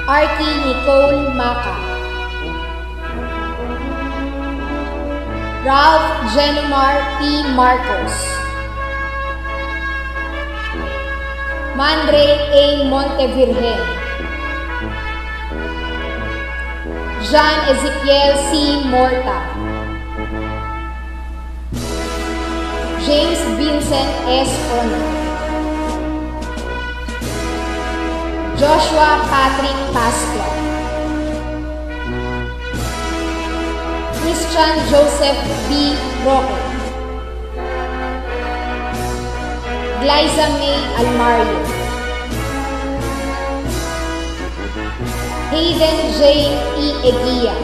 Artie Nicole Maka, Ralph Genomar P. Marcos, Mandre A. Montevirgen, John Ezekiel C. Morta, James Vincent S. Ono, Joshua Patrick Pasco, Christian Joseph B. Roque, Glyza May Almario, Hayden Jane E. Eguia,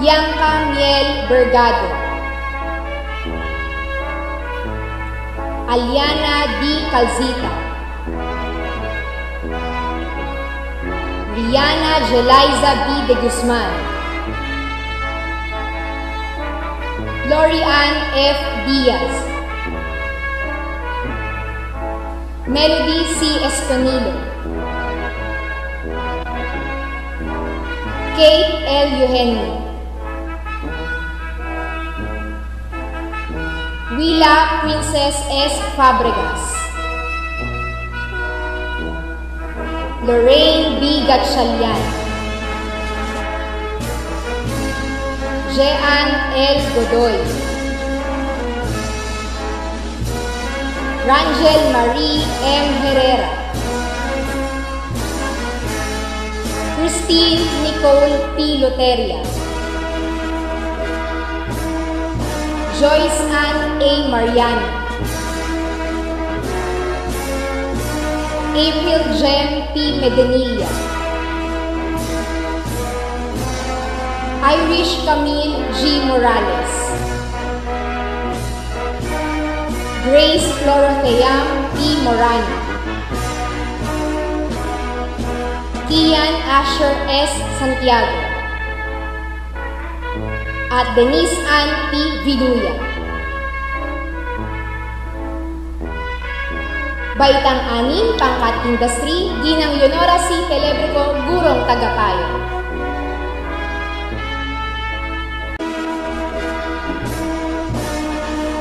Bianca Miel Bergado, Aliana D. Calzita, Rihanna Jeliza B. De Guzman, Lorian F. Diaz, Melody C. Esconilo, Kate L. Eugenio, Willa Princess S. Fabregas, Lorraine B. Gatchalian, Jean L. Godoy, Rangel Marie M. Herrera, Christine Nicole P. Loteria, Joyce Ann A. Mariano, April Gem P. Medenilla, Irish Camille G. Morales, Grace Floroteam P. Morano, Kian Asher S. Santiago, at Denise Ann P. Viduya. Baitang anim, pangkat industry, Ginang Yonora C. Telebrico, Gurong Tagapayo.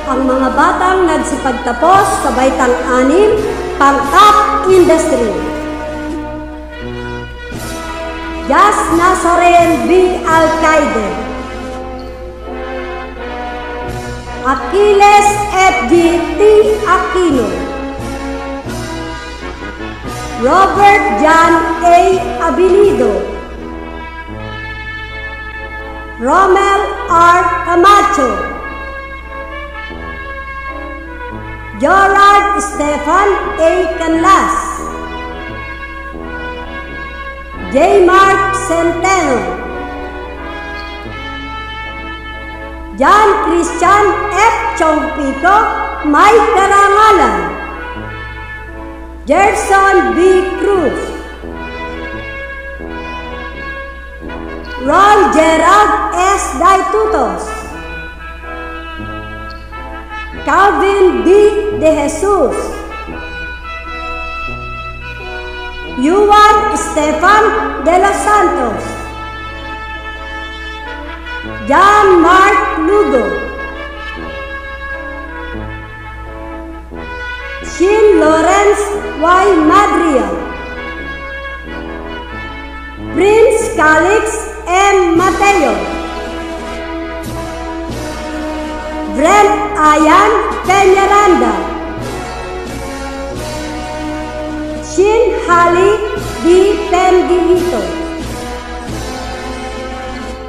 Ang mga batang nagsipagtapos sa baitang anim, pangkat industry. Yas Nazarel B. Alcaide, Aquiles F G. T. Aquino, Robert John A. Abilido, Romel R. Camacho, Gerard Stefan A. Canlas, J. Mark Centeno, John Christian F. Chongpico, May Karangalan, Gerson B. Cruz, Ron Gerald S. Daitutos, Calvin D. De Jesus, Juan Estefan de los Santos, John Mark Lugo, Jean Lawrence Y. Madrigal, Prince Calix M. Mateo, Brent Ayan Peñaranda, Shin Hali D. Pendilito,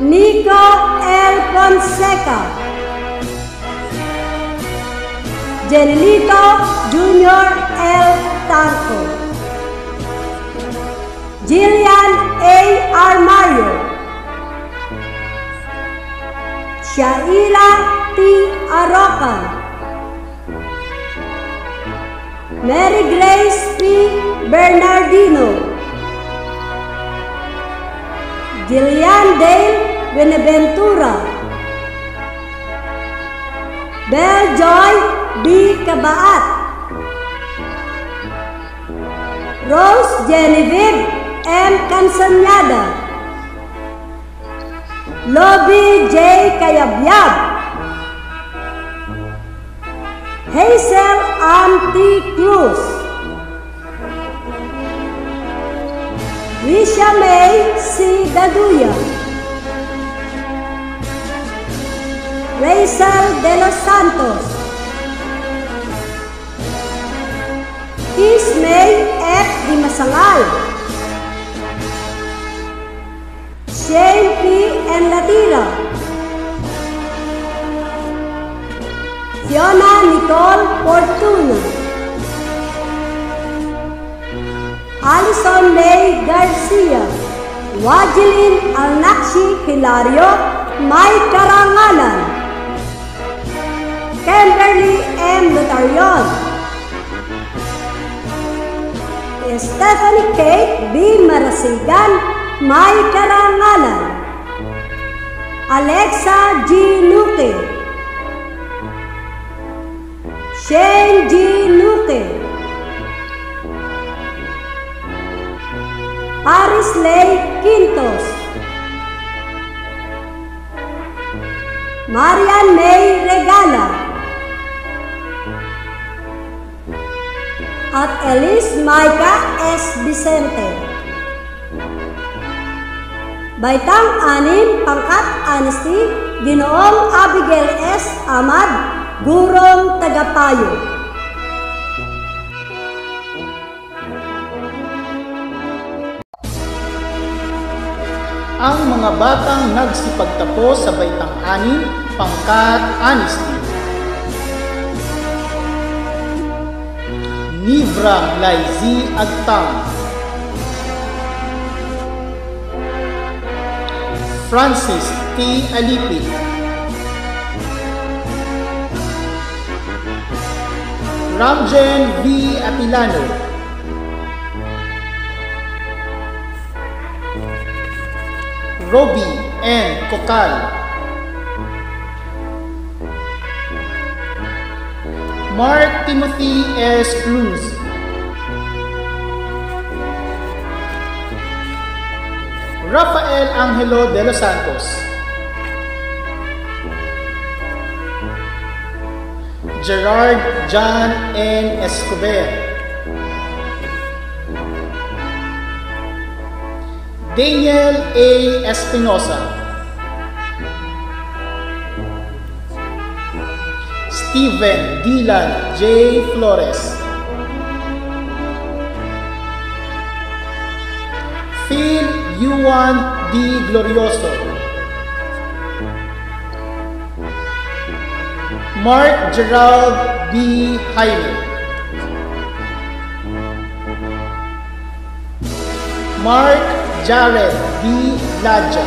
Nico L. Fonseca, Jenelito Junior L. Tarco, Jillian A. Armario, Shaila T. Aroca, Mary Grace P. Bernardino, Jillian Dale Beneventura, Belle Joy B. Kabaat, Rose Genevieve M. Cansanyada, Lobby J. Kayabyab, Hazel Amti Cruz, Risha May C. Daduya, Razel De Los Santos, Ismay F. Dimasangal, Shane P. Enlatira, Fiona Nicole Fortuna, Alison May Garcia, Wajilin Alnakshi Hilario, May Karangalan, Kimberly M. Notarion, Stephanie Kate B. Marasigan, May Karangalan, Alexa G. Nuke, Shane G. Nuke, Paris Leigh Quintos, Marian May Regala, at Elise Micah S. Vicente. Baitang anim, pangkat Honesty, Ginoong Abigail S. Amad, Gurong Tagapayo. Ang mga batang nagsipagtapos sa baitang anim, pangkat Honesty. Nivra Laizi Agtang, Francis T. Alipi, Ramjen V. Apilano, Roby N. Cocal, Mark Timothy S. Cruz. Rafael Angelo de los Santos. Gerard John N. Escobar. Daniel A. Espinosa. Steven Dylan J. Flores. Phil Yuan D. Glorioso. Mark Gerald B. Jaime. Mark Jared B. Laja.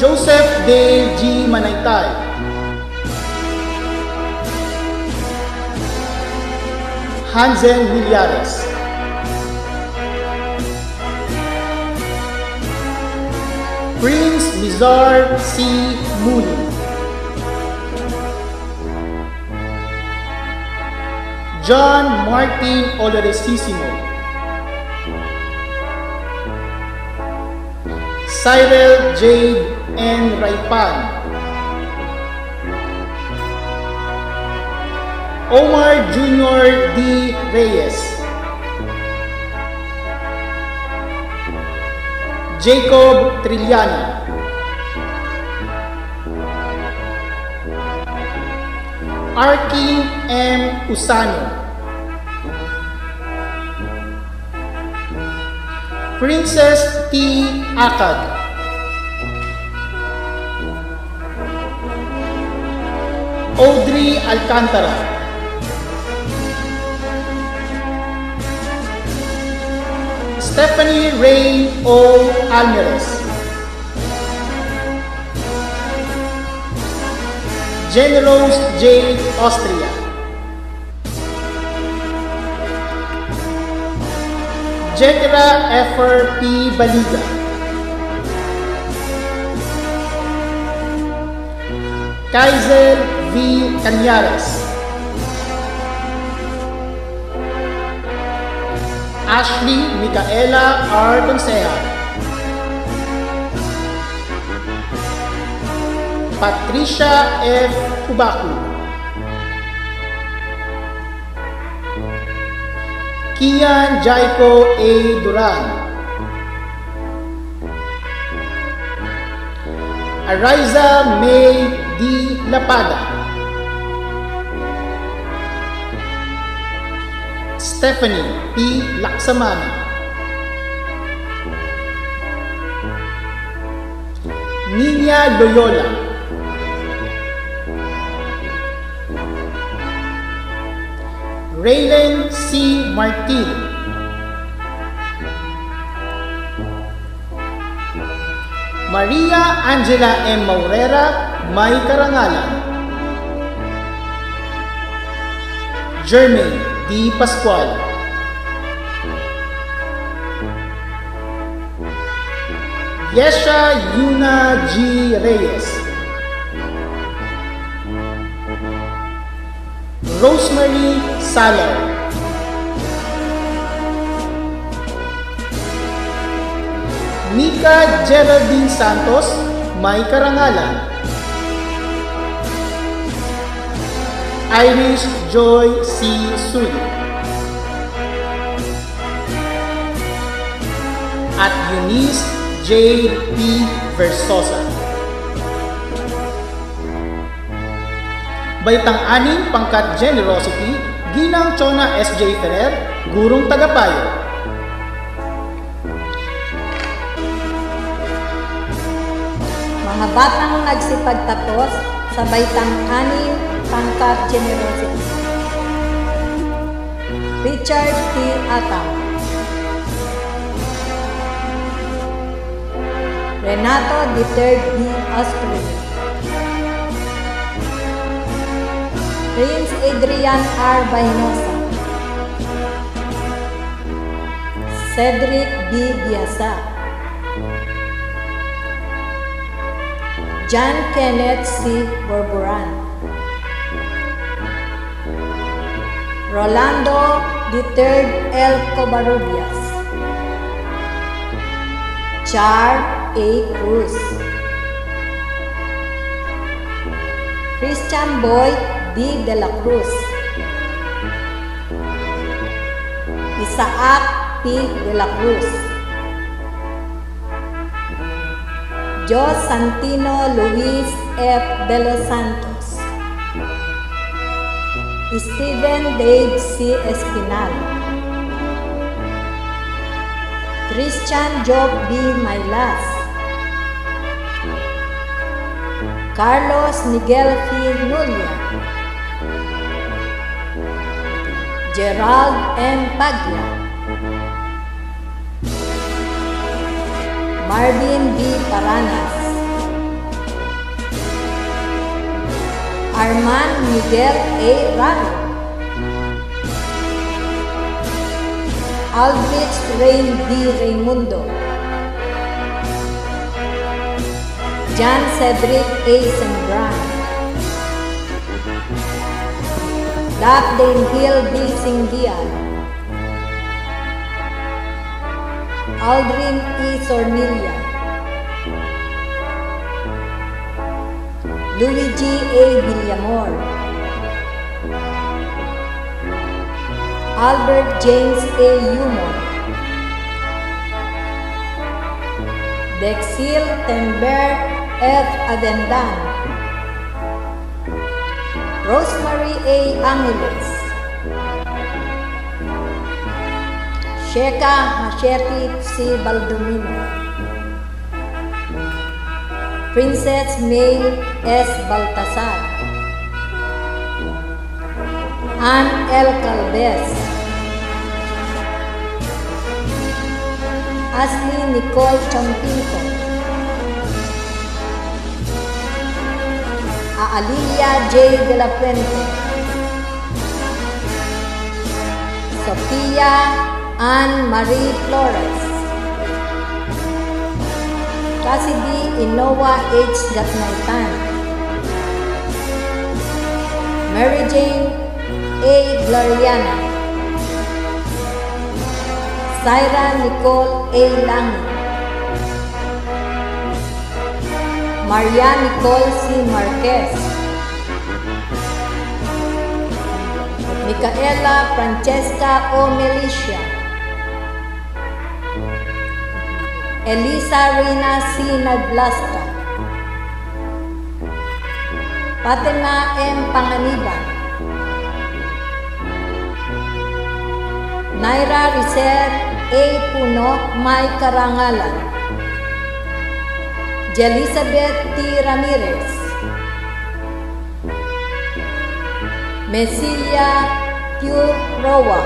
Joseph Dale G. Manaytay. Hansel Villares. Prince Bizarre C. Moody. John Martin Oloresisimo. Cyril Jade N. Raipan. Omar Junior D. Reyes. Jacob Trillano. Arkin M. Usano. Princess T. Akag. Audrey Alcantara. Stephanie Ray O. Almeres. Generous J. Austria. Jedra Effer P. Baliga. Kaiser V. Cañares. Ashley Micaela R. Conseja. Patricia F. Cubacu. Kian Jaico A. Duran. Ariza May D. Lapada. Stephanie P. Laksamani. Nina Loyola. Raylen C. Martin. Maria Angela M. Maurera May Karangalan. Jermaine Di Pascual. Yesha Yuna G. Reyes. Rosemary Salo. Nika Geraldine Santos May Karangalan. Irish Joy C. Sud. At Eunice J. P. Versosa. Baitang-anim pangkat Generosity, Ginang Chona S. J. Ferrer, Gurong Tagapayo. Mga batang nagsipagtatos sa baitang-anim pangkat Generosity. Richard T. Atang. Renato the Third D. Astrid. Prince Adrian R. Bainosa. Cedric B. Biasa. John Kenneth C. Borboran, Rolando the third L. Covarrubias, Char A. Cruz, Christian Boy D. De La Cruz, Isaac P. De La Cruz, Jose Santino Luis F. De Los Santos, Steven Dave C. Espinal, Christian Job B. Maylas, Carlos Miguel P. Nulia, Gerald M. Paglia, Marvin B. Paranas, Arman Miguel A. Rami, Aldrich Rain D. Raimundo, John Cedric A. Sembran, Daphne Hill B. Singhial, Aldrin E. Sornilla, Luigi A. Villamor, Albert James A. Humor, Dexil Tember F. Adendan, Rosemary A. Angeles, Sheka Machete C. Baldomino, Princess May S. Baltasar, Ann L. Calves, Ashley Nicole Chompinto, Aalilia J. De La Fuente, Sofia Anne Marie Flores, Cassidy Inoa H. Jasnaitan, Mary Jane A. Gloriana, Syra Nicole A. Langi, Maria Nicole C. Marquez, Micaela Francesca O. Milicia, Elisa Rina C. Naglasta, Fatima M. Panganiban, Naira Rizer A. Puno May Karangalan, Jelizabeth T. Ramirez, Mesia Q. Roa,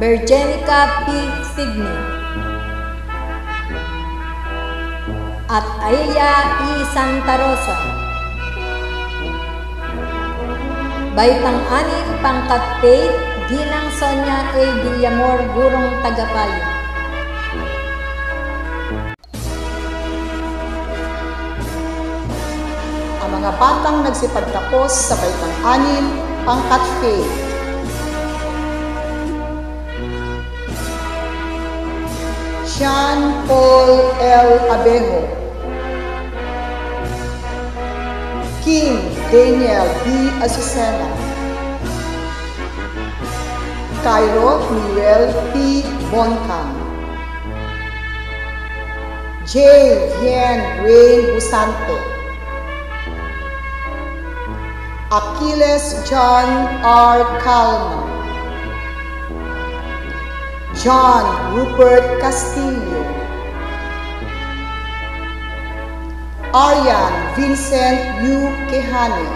Virginica P. Signey, at Aya E. Santa Rosa, Baitang-anim Pangkat Faith Ginang Sonia A. Villamor Gurong Tagapayo, ang mga batang nagsipagtapos sa Baitang-anim Pangkat Faith. John Paul L. Abejo, Kim Daniel B. Azucena, Cairo Miguel P. Boncan, J. Vien Rain Busante, Achilles John R. Calma, John Rupert Castillo, Arian Vincent U. Kehani,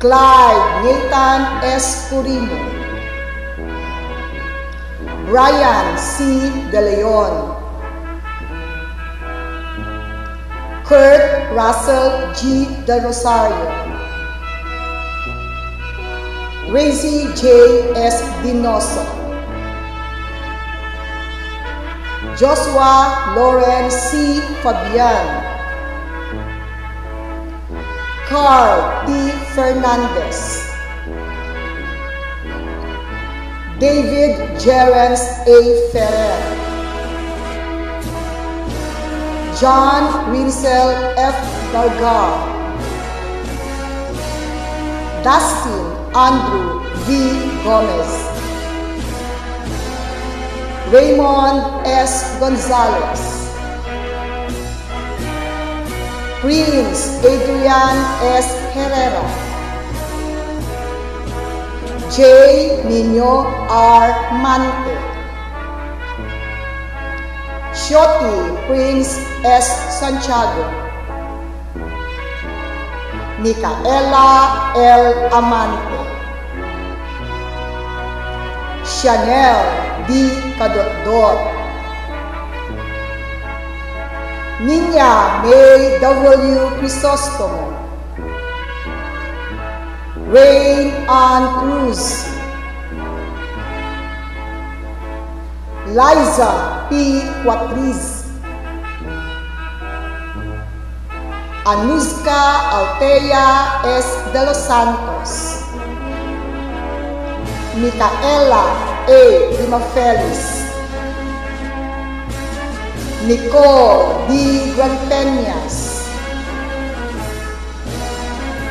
Clyde Nathan S. Curino, Brian C. De Leon, Kurt Russell G. De Rosario, Razy J. S. Dinoso, Joshua Lauren C. Fabian, Carl T. Fernandez, David Jerence A. Ferrer, John Winsel F. Gargar, Dustin Andrew V. Gomez, Raymond S. Gonzalez, Prince Adrian S. Herrera, J. Nino R. Mante, Shoti Prince S. Santiago, Micaela L. Amante, Chanel D. Cadordor, Niña May W. Crisostomo, Rain Ann Cruz, Liza P. Quatriz, Anuska Altea S. De Los Santos, Micaela A. Limafelis, Nicole D. Granteñas,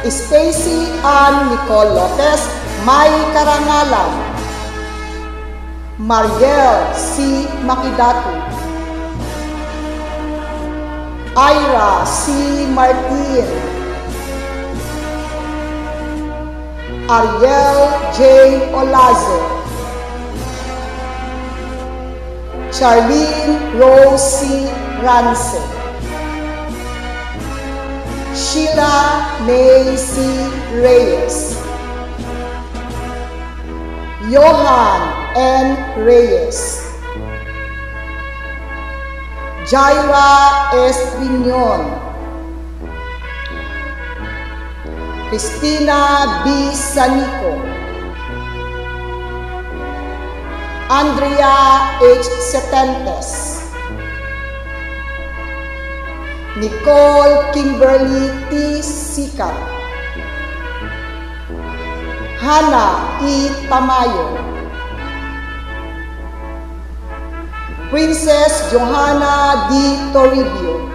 Stacy Ann Nicole Lopez May Karangalan, Mariel C. Makidatu, Ira C. Martin, Ariel J. Olazo, Charlene Rose C. Rance, Sheila May C. Reyes, Johan N. Reyes, Jaira S. Vignon, Christina B. Sanico, Andrea H. Setentes, Nicole Kimberly T. Sica, Hannah E. Tamayo, Princess Johanna D. Toribio,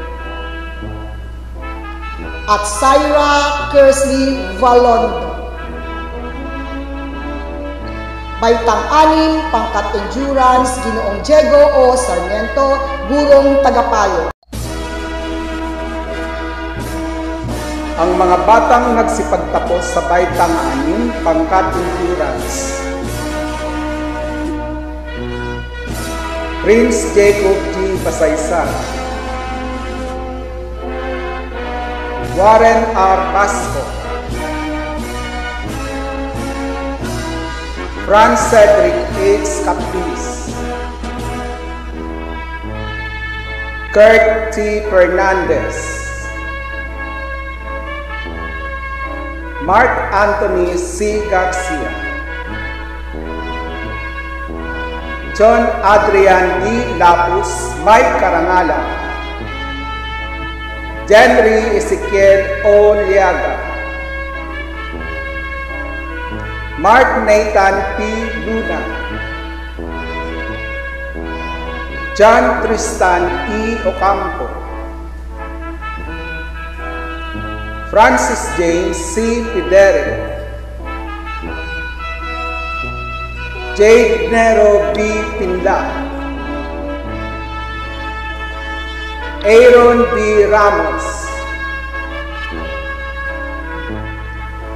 at Syra Kersley Valondo. Baitang-anim, pangkat endurance, Ginoong Diego O. Sarmiento, Burong Tagapayo. Ang mga batang nagsipagtapos sa baitang anim pangkat endurance. Prince Jacob G. Pasaysa, Warren R. Pasco, Franz Cedric H. Capiz, Kirk T. Fernandez, Mark Anthony C. Garcia, John Adrian D. Lapus May Karangala, Jenry Ezekiel O. Liaga, Mark Nathan P. Luna, John Tristan E. Ocampo, Francis James C. Pidere, Jade Nero B. Pinla, Aaron B. Ramos,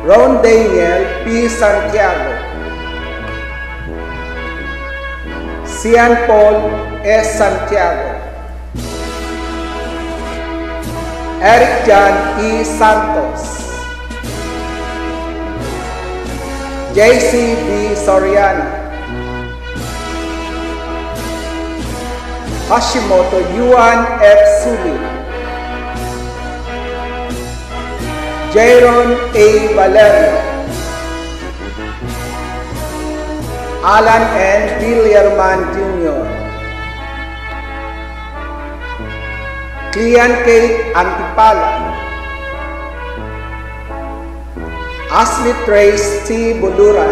Ron Daniel P. Santiago, Sian Paul S. Santiago, Eric John E. Santos, J C B. Soriano, Hashimoto Yuan F. Suli, Jaron A. Valerio, Alan N. Villarman Junior, Clean Kate Antipala, Ashley Trace T. Bunduran,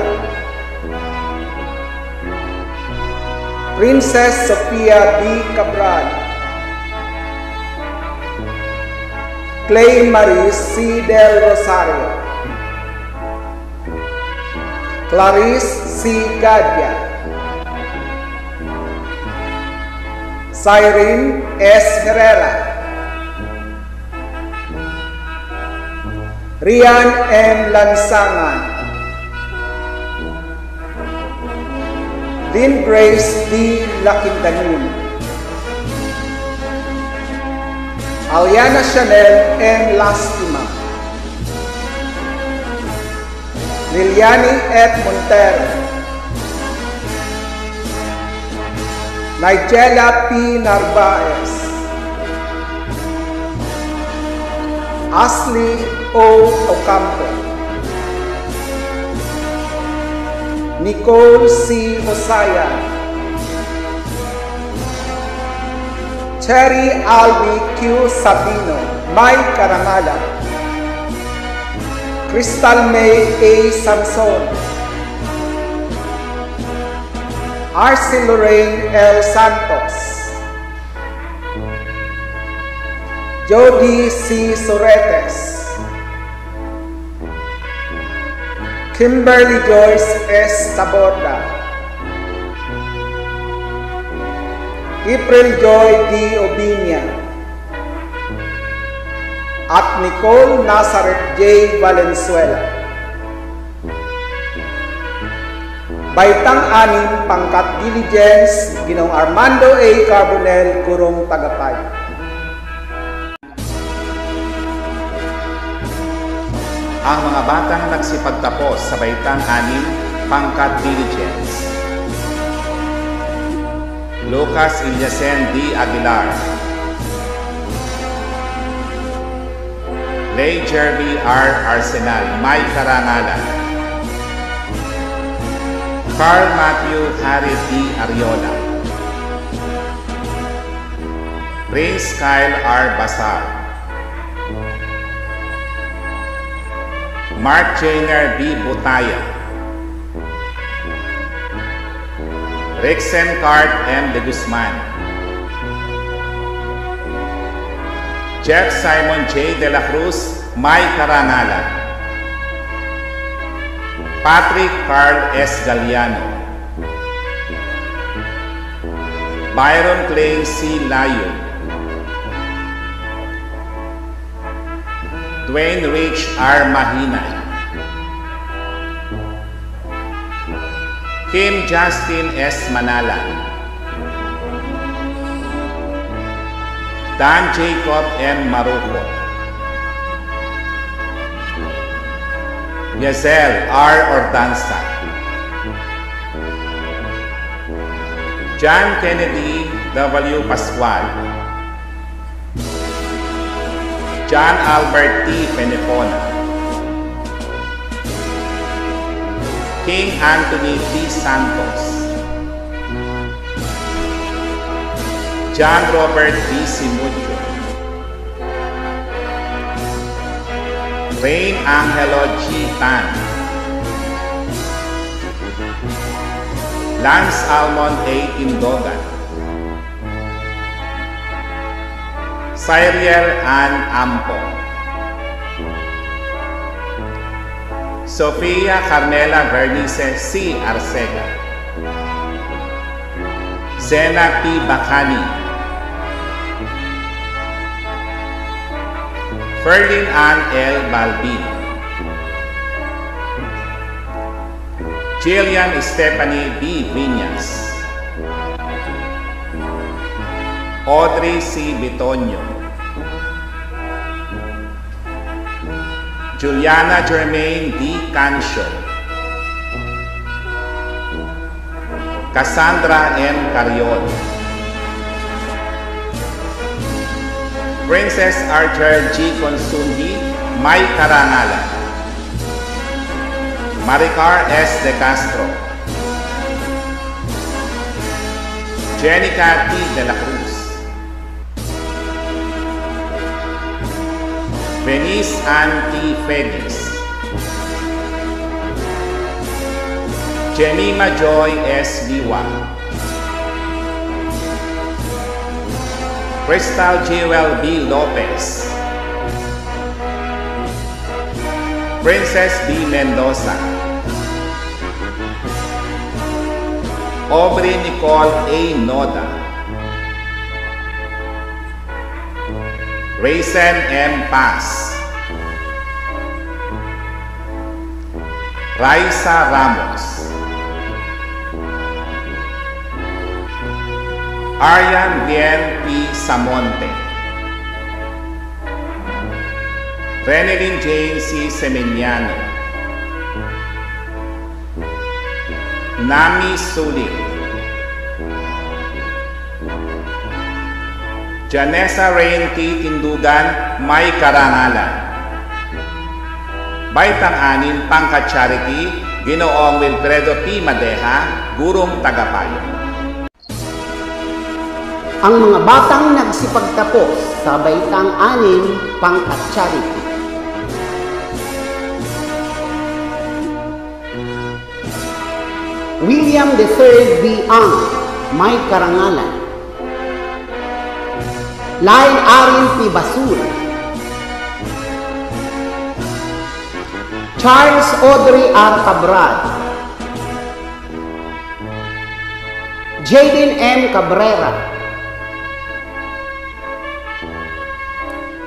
Princess Sofia B. Cabral, Clay Marie C. Del Rosario, Clarice C. Gadia, Cyrene S. Herrera, Rian M. Lansangan, Lynn Grace D. Lakindanun, Aliana Chanel M. Lastima, Liliani F. Montero, Nigella P. Narvaez, Ashley O. Ocampo, Nicole C. Hosaya, Cherry Albi Q. Sabino, May Caramala, Crystal May A. Samson, Arcy Lorraine L. Santos, Jody C. Soretes, Kimberly Joyce S. Taborda, April Joy D. Obinia, at Nicole Nazareth J. Valenzuela. Baitang anim pangkat diligence, Ginoong Armando A. Carbonel, Kurong Tagapay. Ang mga batang nagsipagtapos sa Baitang Anim, Pangkat Diligence. Lucas Ilyasen D. Aguilar, Lay Jeremy R. Arsenal, May Caranala, Carl Matthew Harris D. Ariola, Prince Kyle R. Basar, Mark Jainer B. Butaya, Rixen Card M. De Guzman, Jeff Simon J. De La Cruz, May Caranala, Patrick Carl S. Galiano, Byron Clay C. Layo, Dwayne Rich R. Mahina, Kim Justin S. Manala, Dan Jacob M. Maruco, Yazel R. Ordanza, John Kennedy W. Pascual, John Albert T. Penepona, King Anthony T. Santos, John Robert D. Simucho, Rain Angelo G. Tan, Lance Almond A. Tindogan, Cyriel Ann Ampo, Sofia Carmela Vernice C. Arcega, Zena P. Bacani, Ferlin Ann L. Balbi, Jillian Stephanie B. Viñas, Audrey C. Bitoño, Juliana Germaine D. Cancio, Cassandra M. Carion, Princess Archer G. Consundi, May Caranala, Maricar S. De Castro, Jenica T. De La Cruz, Venice Antifenis, Jemima Joy S. Liwa, Crystal Jewel B. Lopez, Princess B. Mendoza, Aubrey Nicole A. Noda, Raysen M. Paz, Raisa Ramos, Arian Bien P. Samonte, Renelyn Jane C. Semeniano, Nami Sulit, Janessa Rain T. Tindugan, May Karangalan. Baitang Anin Pangka-Charity, Ginoong Wilfredo P. Madeja, Gurong Tagapayo. Ang mga batang nagsipagtapos sa Baitang Anin Pangka-Charity. William the Third B. Ang, May Karangalan. Lain Arin P. Basura, Charles Audrey R. Cabral, Jaden M. Cabrera,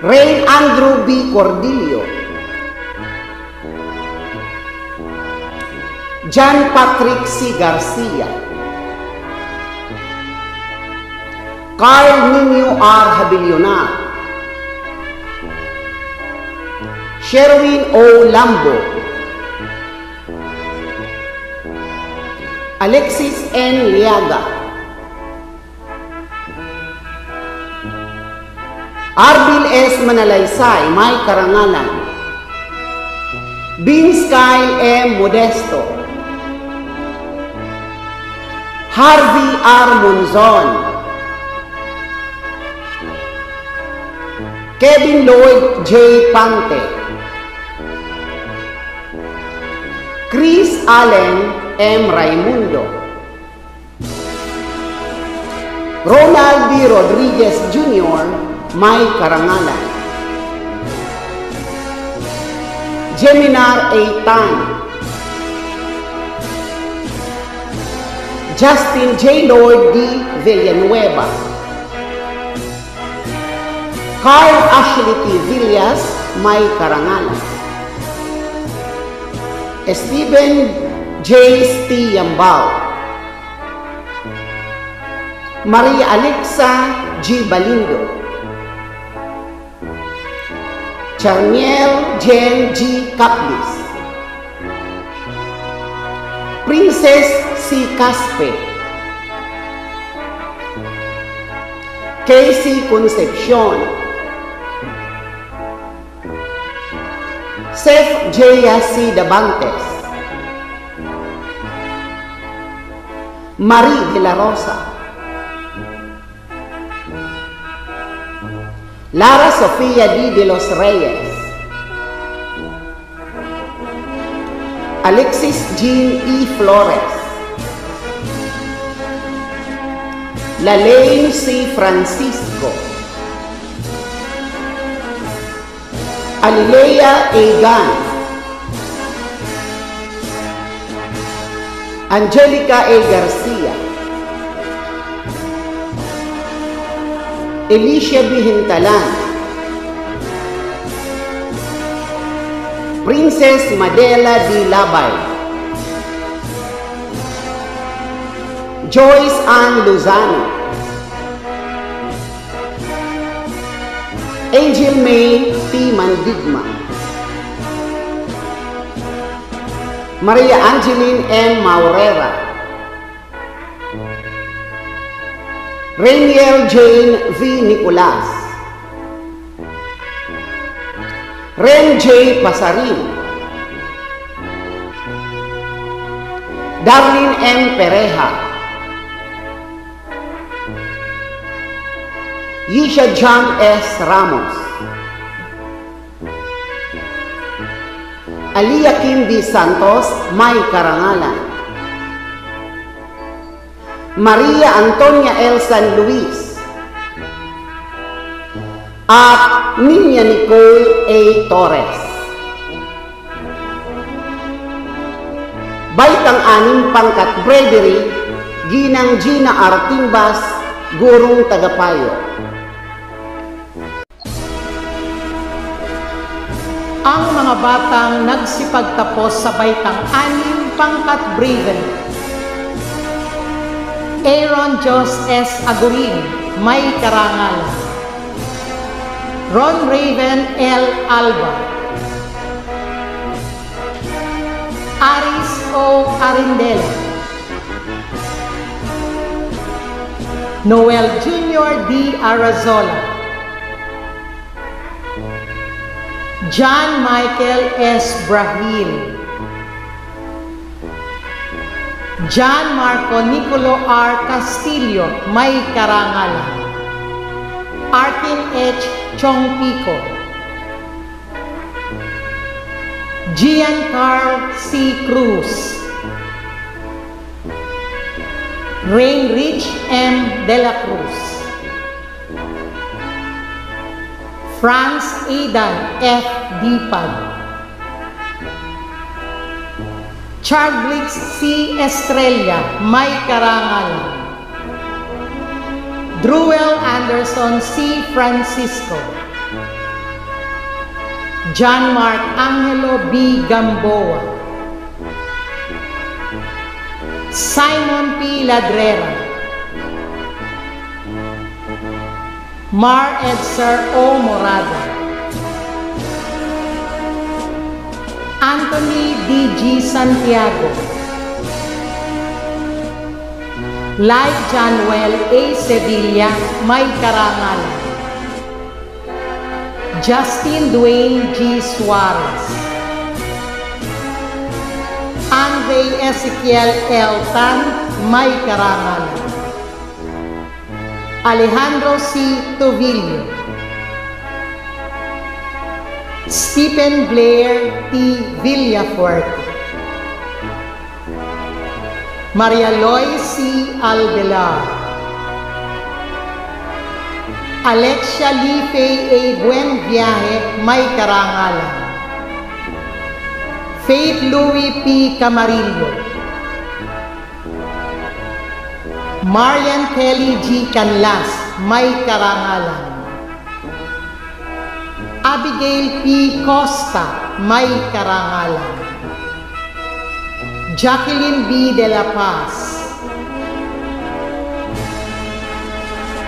Rain Andrew B. Cordillo, John Patrick C. Garcia, Carl Nino R. Habilionar, Sherwin O. Lambo, Alexis N. Liaga, Arbil S. Manalaysay, May Karangalan, Binskay M. Modesto, Harvey R. Monzon, Kevin Lloyd J. Pante, Chris Allen M. Raimundo, Ronald B. Rodriguez Junior, May Karangalan, Jeminar A. Tan, Justin J. Lloyd D. Villanueva, Carl Ashley T. Villas, May Karangalan, Stephen James T. Yambao, Maria Alexa G. Balindo, Charniel Jen G. Caplis, Princess C. Caspe, Casey Concepcion, Seth Jaya C. Dabantes, Marie De La Rosa, Lara Sofia D. De Los Reyes, Alexis Jean E. Flores, Lalaine C. Francisco, Alilea Egan, Angelica A. Garcia, Alicia B. Hintalan, Princess Madela D. Labay, Joyce Ann Luzano, Angel May T. Mandigma, Maria Angeline M. Maurera, Rainier Jane V. Nicolas, Ren J. Pasarin, Darlene M. Pereja, Yisha John S. Ramos, Alia Kim B. Santos, May Karangalan. Maria Antonia L. San Luis. At Niña Nicole A. Torres. Baitang anim pangkat Bravery, Ginang Gina Artimbas, Gurong Tagapayo. Ang mga batang nagsipagtapos sa baitang anim pangkat Bravery. Aaron Jos S. Agurin, May Karangalan. Ron Raven L. Alba. Aris O. Arindela. Noel Junior D. Arazola. John Michael S. Brahil. John Marco Nicolo R. Castillo, May Karangalan. Arkin H. Chong Pico. Gian Carl C. Cruz. Rainrich M. De La Cruz. Franz Aidan F. Dipag. Charles C. Estrella, May Karangalan. Druel Anderson C. Francisco. John Mark Angelo B. Gamboa. Simon P. Ladrera. Mar Edser O. Morada. Anthony D. G. Santiago. Like Januel A. Sevilla, May Karangalan. Justin Dwayne G. Suarez. Andre Ezequiel L. Tan, May Karangalan. Alejandro C. Tovillo. Stephen Blair T. Villafuerte. Maria Loy C. Alvelar. Alexia Lipe A. Buen Viaje, May Karangalan. Faith Louie P. Camarillo. Marian Kelly G. Canlas, May Karangalan. Abigail P. Costa, May Karangalan. Jacqueline B. De La Paz.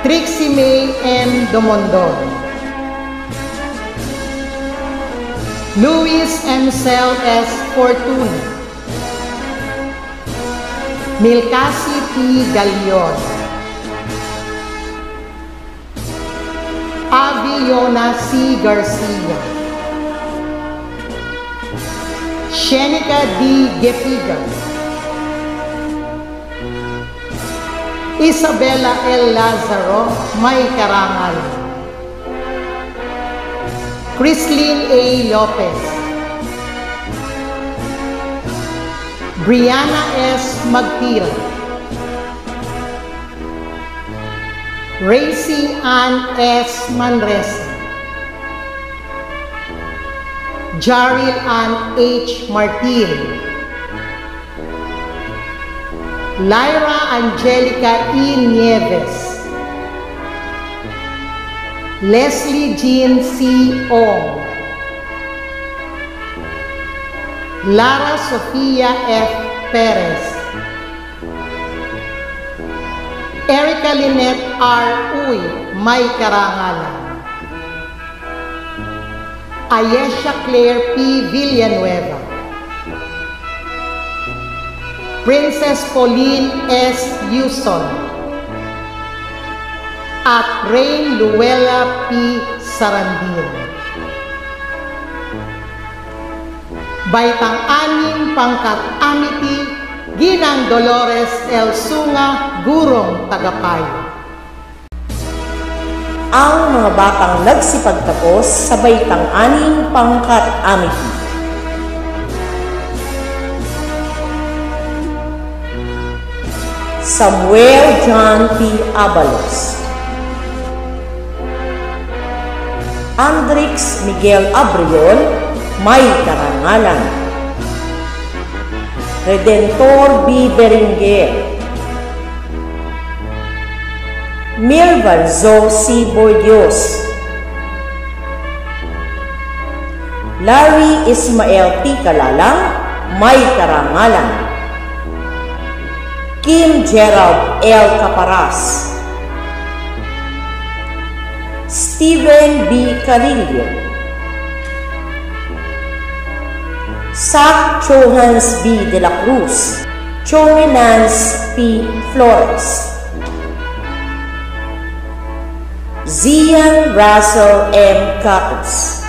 Trixie May M. Domondon. Luis M. Cel S. Fortuna. Milcasi P. Galion. Aviona C. Garcia. Shenica D. Gepiga. Isabella L. Lazaro, May Karangalan. Chrislyn A. Lopez. Brianna S. Magtira. Racy Ann S. Manresa. Jaril Ann H. Martin. Lyra Angelica E. Nieves. Leslie Jean C. Ong. Lara Sofia F. Perez. Erica Lynette R. Uy, May Karangalan. Ayesha Claire P. Villanueva. Princess Pauline S. Houston. At Rain Luella P. Sarandir. Baitang anim pangkat Amity, Ginang Dolores L. Sunga, Gurong Tagapayo. Ang mga batang nagsipagtapos sa baitang anim pangkat Amity. Samuel John P. Abalos, Andrix Miguel Abriol, may karangalan. Redentor B. Berenguer, Milvan Zo C. Bordios, Larry Ismael T. Kalalang, may karangalan. Kim Gerald L. Caparas, Steven B. Carillo, Zach Johans B. De la Cruz, Chominance P. Flores, Zian Russell M. Capos,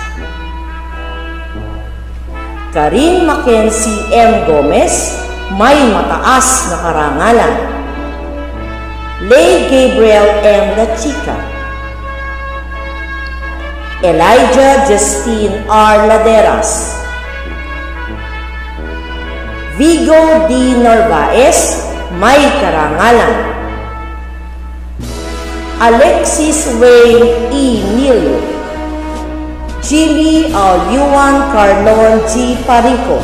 Karin Mackenzie M. Gomez, may mataas na karangalan. Leigh Gabriel M. La Chica, Elijah Justine R. Laderas, Vigo D. Narvaez, may karangalan. Alexis Wayne E. Nilo, Jimmy Alyuan Carlon G. Parico,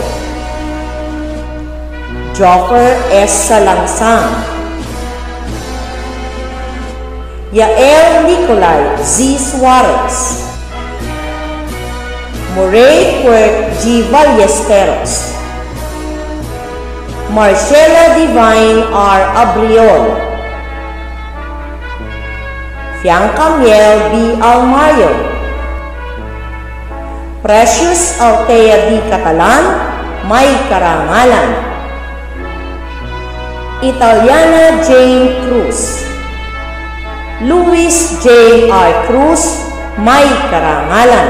Joker S. Salangsang, Yael Nicolai Z. Suarez, Moray Quirk G. Ballesteros, Marcela Divine R. Abriol, Fianca Miel B. Almayo, Precious Altea D. Catalan, may karangalan. Italiana Jane Cruz, Luis J. R. Cruz, may karangalan.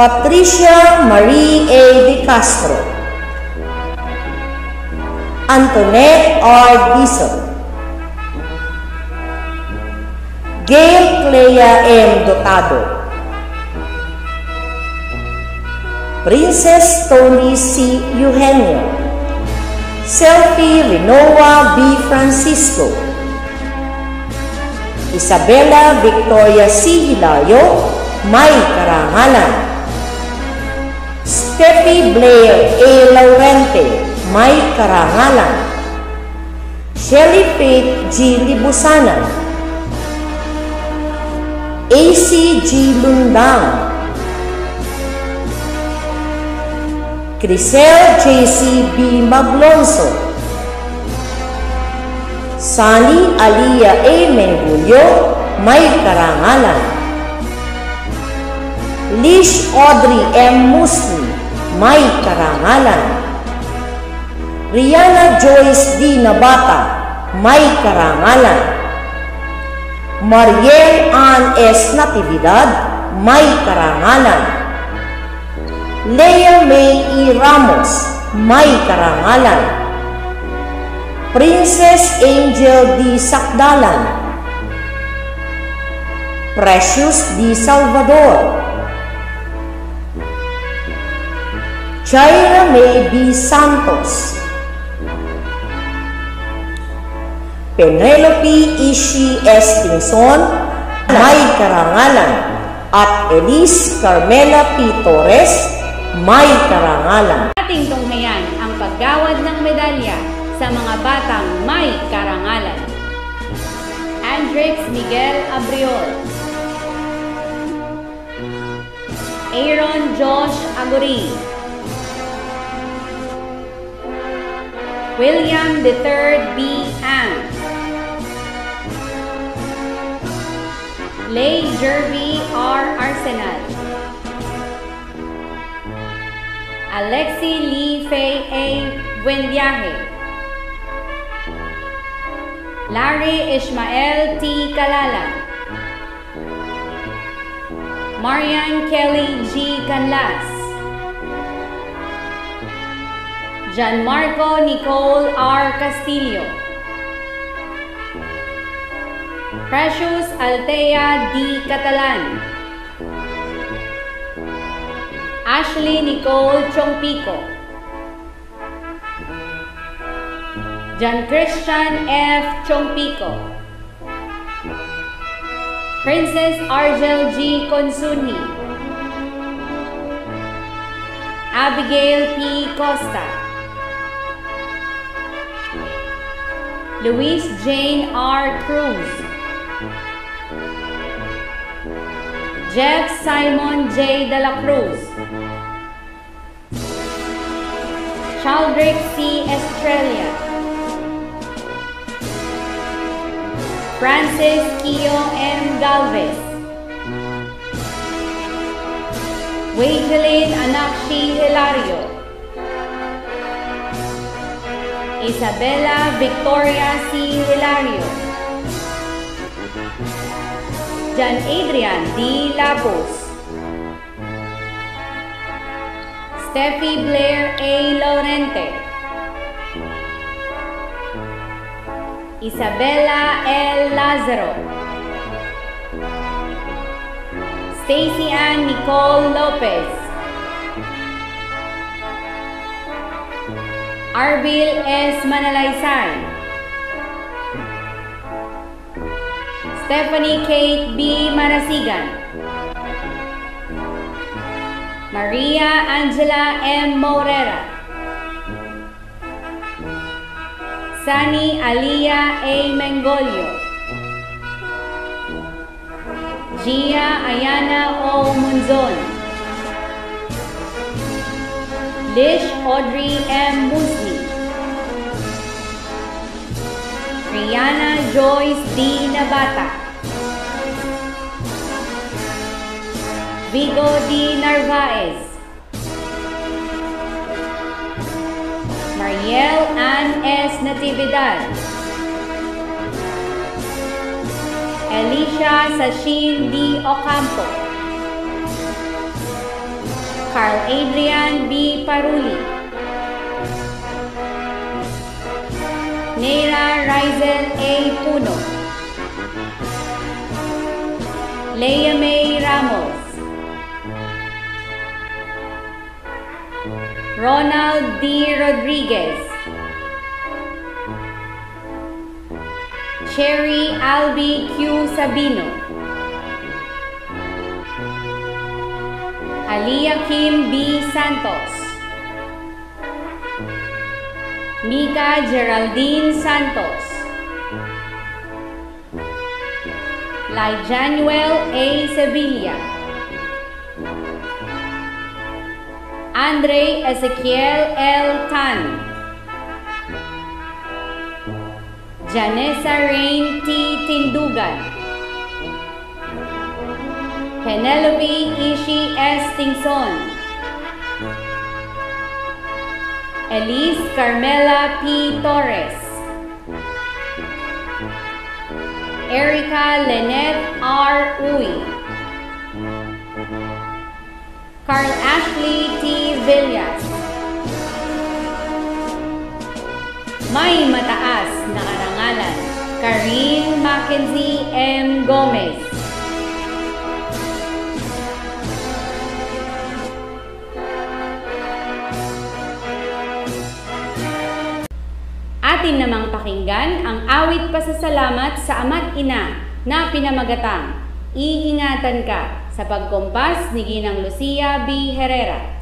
Patricia Marie A. De Castro, Antoinette R. Diesel, Gail Clea M. Dotado, Princess Tony C. Eugenio, Selfie Rinoa B. Francisco, Isabella Victoria C. Hilayo, may karangalan. Steffi Blair A. Laurente, may karangalan. Shelly Faith G. Libusana, A C. G. Lundang, Crisel J C. B. Maglonso, Sunny Alia A. Mengulyo, may karangalan. Lish Audrey M. Musni, may karangalan. Rihanna Joyce D. Nabata, may karangalan. Mariel Ann S. Natividad, may karangalan. Lea May E. Ramos, may karangalan. Princess Angel D. Sakdalan, Precious D. Salvador, Jaira May B. Santos, Penelope Ishi S. Pinson, may karangalan. At Elise Carmela P. Torres, may karangalan. Ating tunghayan ang paggawad ng medalya sa mga batang may karangalan. Andrix Miguel Abriol, Aaron Josh Agurin, William the third B. Ang, Leigh Jervy R. Arsenal, Alexi Lee Faye A. Buenviaje, Larry Ishmael T. Kalala, Marian Kelly G. Canlas, Gianmarco Nicole R. Castillo, Precious Altea D. Catalan, Ashley Nicole Chompico, John Christian F. Chompico, Princess Argel G. Consuni, Abigail P. Costa, Louise Jane R. Cruz, Jeff Simon J. De La Cruz, Chaldrick C. Estrella, Francis Kio M. Galvez, Wadeline Anakshi Hilario, Isabella Victoria C. Hilario, Jan Adrian D. Lapos, Steffi Blair A. Laurente, Isabella L. Lazaro, Stacy Ann Nicole Lopez, Arbil S. Manalaysay, Stephanie Kate B. Marasigan, Maria Angela M. Morera, Sunny Alia A. Mengolio, Gia Ayana O. Munzon, Lish Audrey M. Musni, Rihanna Joyce D. Nabata, Vigo D. Narvaez, Mariel Ann S. Natividad, Elisha Sashin D. Ocampo, Carl Adrian B. Paruli, Neira Rizel A. Puno, Lea May Ramos, Ronald D. Rodriguez, Cherry Albi Q. Sabino, Alia Kim B. Santos, Mika Geraldine Santos, Lyjanuel A. Sevilla, Andre Ezequiel L. Tan, Janessa Rain T. Tindugan, Penelope Ishi S. Tingson, Elise Carmela P. Torres, Erica Lynette R. Uy, Carl Ashley T. Villas. May mataas na karangalan, Karine Mackenzie M. Gomez. Atin namang pakinggan ang awit pasasalamat sa ama't ina na pinamagatang Iingatan Ka, sa pagkompas ni Ginang Lucia B. Herrera.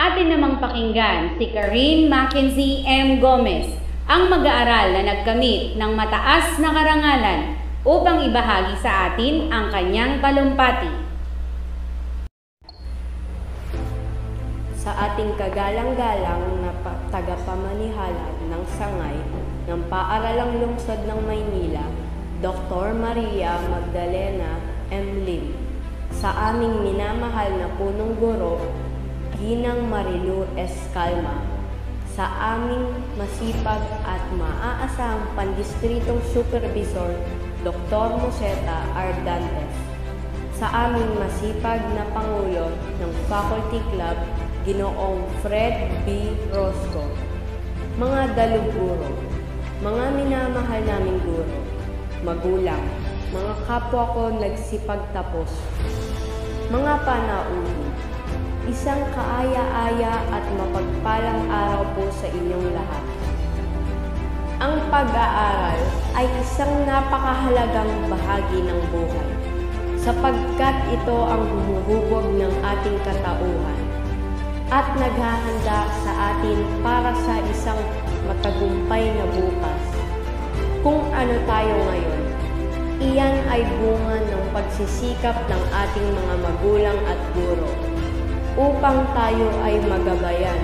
Atin namang pakinggan si Karine Mackenzie M. Gomez, ang mag-aaral na nagkamit ng mataas na karangalan upang ibahagi sa atin ang kanyang talumpati. Sa ating kagalang-galang na tagapamanihala ng sangay ng Paaralang Lungsod ng Maynila, Doctor Maria Magdalena M. Lim, sa aming minamahal na punong guro, Ginang Marilu S. Calma, sa aming masipag at maaasang pandistritong supervisor, Doktor Museta R. Dantes, sa aming masipag na pangulo ng Faculty Club, Ginoong Fred B. Rosco, mga daluguro, mga minamahal naming guro, magulang, mga kapwa ko nagsipag tapos, mga panauhin. Isang kaaya-aya at mapagpalang araw po sa inyong lahat. Ang pag-aaral ay isang napakahalagang bahagi ng buhay, sapagkat ito ang humuhubog ng ating katauhan at naghahanda sa atin para sa isang matagumpay na bukas. Kung ano tayo ngayon, iyan ay bunga ng pagsisikap ng ating mga magulang at guro, upang tayo ay magabayan.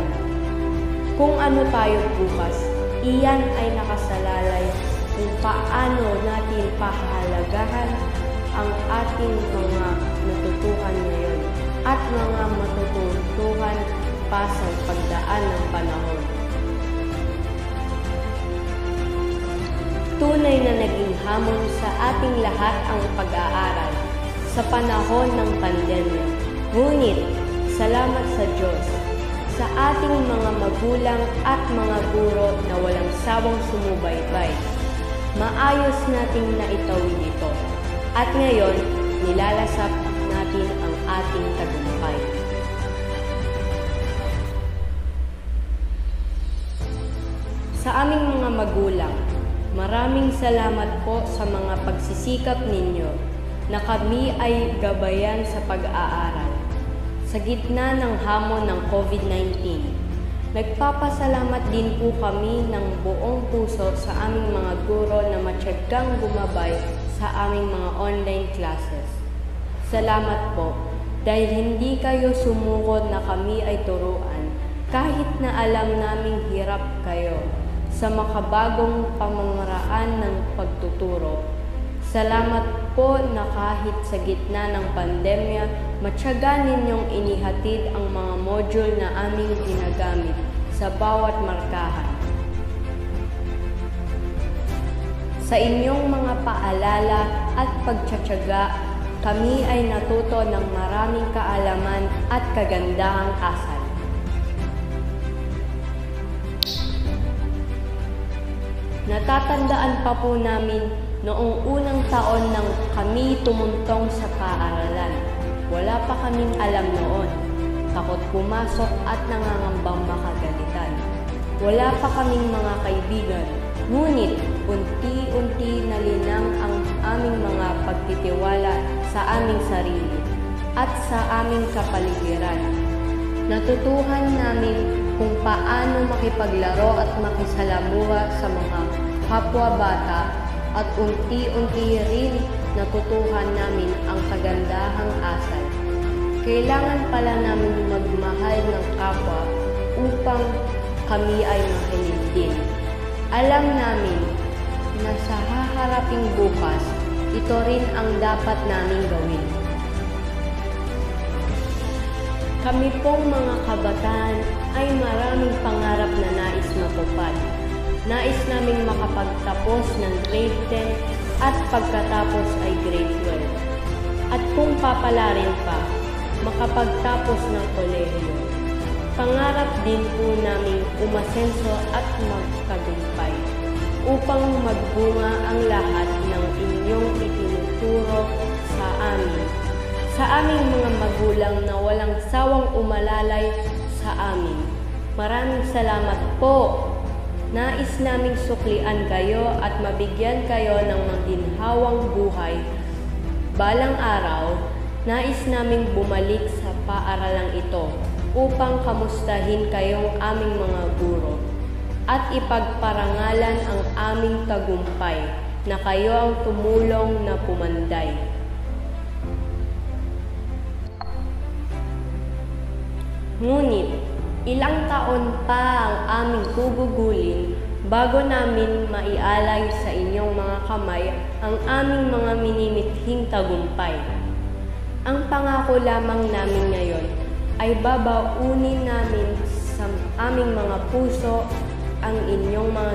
Kung ano tayo bukas, iyan ay nakasalalay kung paano natin pahalagahan ang ating mga natutuhan ngayon at mga matututuhan pa sa pagdaan ng panahon. Tunay na naging hamon sa ating lahat ang pag-aaral sa panahon ng pandemya. Ngunit, salamat sa Diyos, sa ating mga magulang at mga guro na walang sawang sumubaybay. Maayos nating naitawid ito. At ngayon, nilalasap natin ang ating tagumpay. Sa aming mga magulang, maraming salamat po sa mga pagsisikap ninyo na kami ay gabayan sa pag-aaral. Sa gitna ng hamon ng COVID nineteen, nagpapasalamat din po kami ng buong puso sa aming mga guro na matiyagang gumabay sa aming mga online classes. Salamat po dahil hindi kayo sumukod na kami ay turuan kahit na alam naming hirap kayo sa makabagong pamamaraan ng pagtuturo. Salamat po na kahit sa gitna ng pandemya, matyaga ninyong inihatid ang mga module na aming ginagamit sa bawat markahan. Sa inyong mga paalala at pagtsatsaga, kami ay natuto ng maraming kaalaman at kagandahang asal. Natatandaan pa po namin noong unang taon nang kami tumuntong sa paaralan, wala pa kaming alam noon. Takot pumasok at nangangambang makagalitan. Wala pa kaming mga kaibigan, ngunit unti-unti nalinang ang aming mga pagtitiwala sa aming sarili at sa aming kapaligiran. Natutuhan namin kung paano makipaglaro at makisalamuha sa mga kapwa bata, at unti-unti rin natutuhan namin ang kagandahang asal. Kailangan pala namin magmahal ng kapwa upang kami ay makinig din. Alam namin na sa haharaping bukas, ito rin ang dapat namin gawin. Kami pong mga kabataan ay maraming pangarap na nais matupad. Nais naming makapagtapos ng grade ten at pagkatapos ay grade twelve. At kung papalarin pa, makapagtapos ng kolehiyo. Pangarap din po naming umasenso at magtagumpay upang magbunga ang lahat ng inyong itinuturo sa amin. Sa aming mga magulang na walang sawang umalalay sa amin. Maraming salamat po! Nais naming suklian kayo at mabigyan kayo ng maginhawang buhay. Balang araw, nais naming bumalik sa paaralang ito upang kamustahin kayong aming mga guro at ipagparangalan ang aming tagumpay na kayo ang tumulong na pumanday. Ngunit, ilang taon pa ang aming gugugulin bago namin maialay sa inyong mga kamay ang aming mga minimithing tagumpay. Ang pangako lamang namin ngayon ay babaunin namin sa aming mga puso ang inyong mga...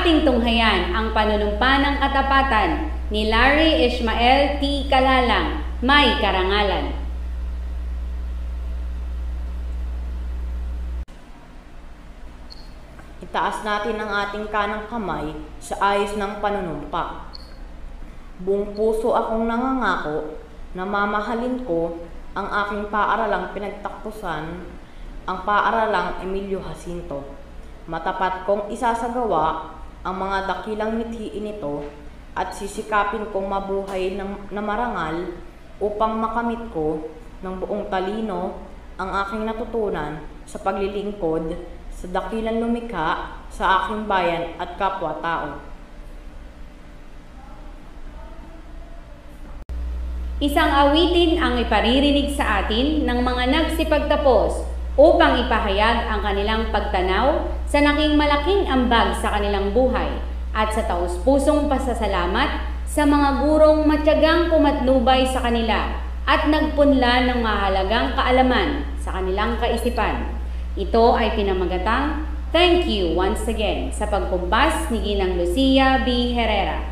ating tunghayan ang panunumpa ng katapatan ni Larry Ishmael T. Kalalang, May Karangalan. Itaas natin ang ating kanang kamay sa ayos ng panunumpa. Buong puso akong nangangako na mamahalin ko ang aking paaralang pinagtakpusan, ang Paaralang Emilio Jacinto. Matapat kong isasagawa ang mga dakilang mithiin nito at sisikapin kong mabuhay ng namarangal upang makamit ko ng buong talino ang aking natutunan sa paglilingkod sa dakilang lumikha sa aking bayan at kapwa-tao. Isang awitin ang iparirinig sa atin ng mga nagsipagtapos upang ipahayag ang kanilang pagtanaw sa naging malaking ambag sa kanilang buhay at sa taus-pusong pasasalamat sa mga gurong matyagang kumatnubay sa kanila at nagpunla ng mahalagang kaalaman sa kanilang kaisipan. Ito ay pinamagatang "Thank you once again" sa pagkumpas ni Ginang Lucia B. Herrera.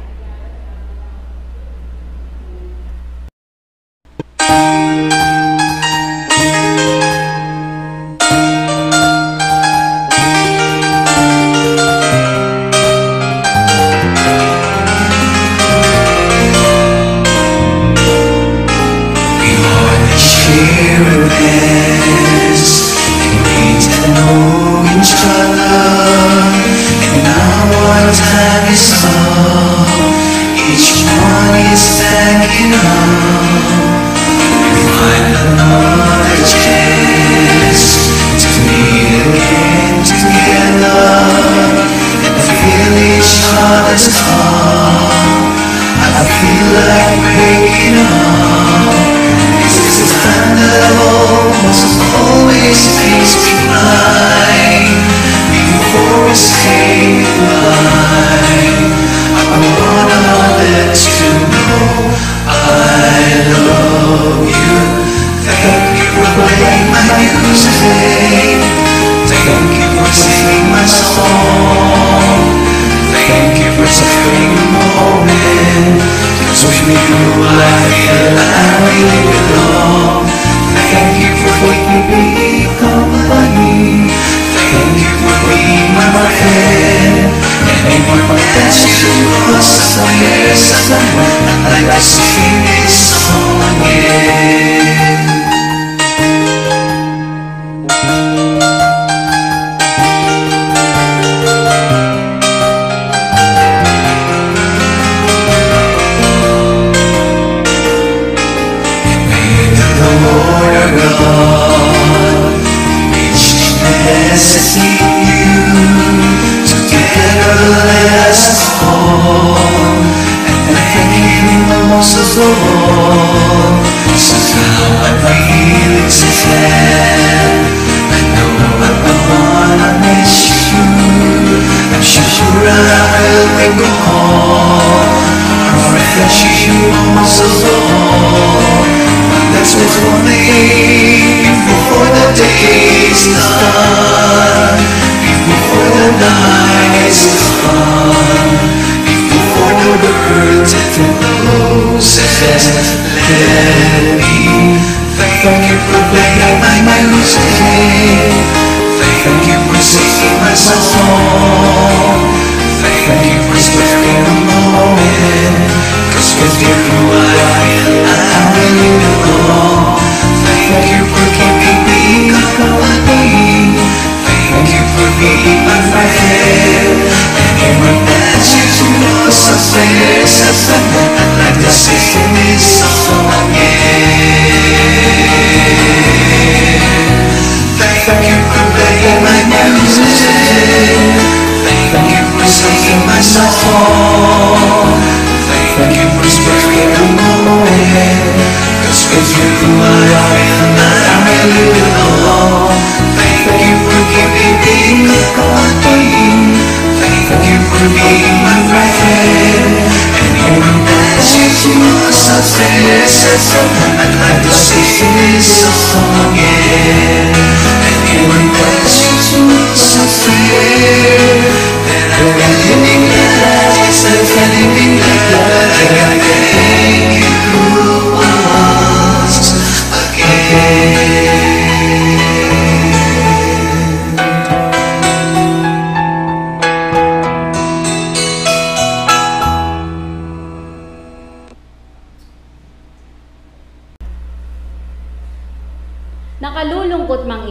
Anyone that you do something that I really need.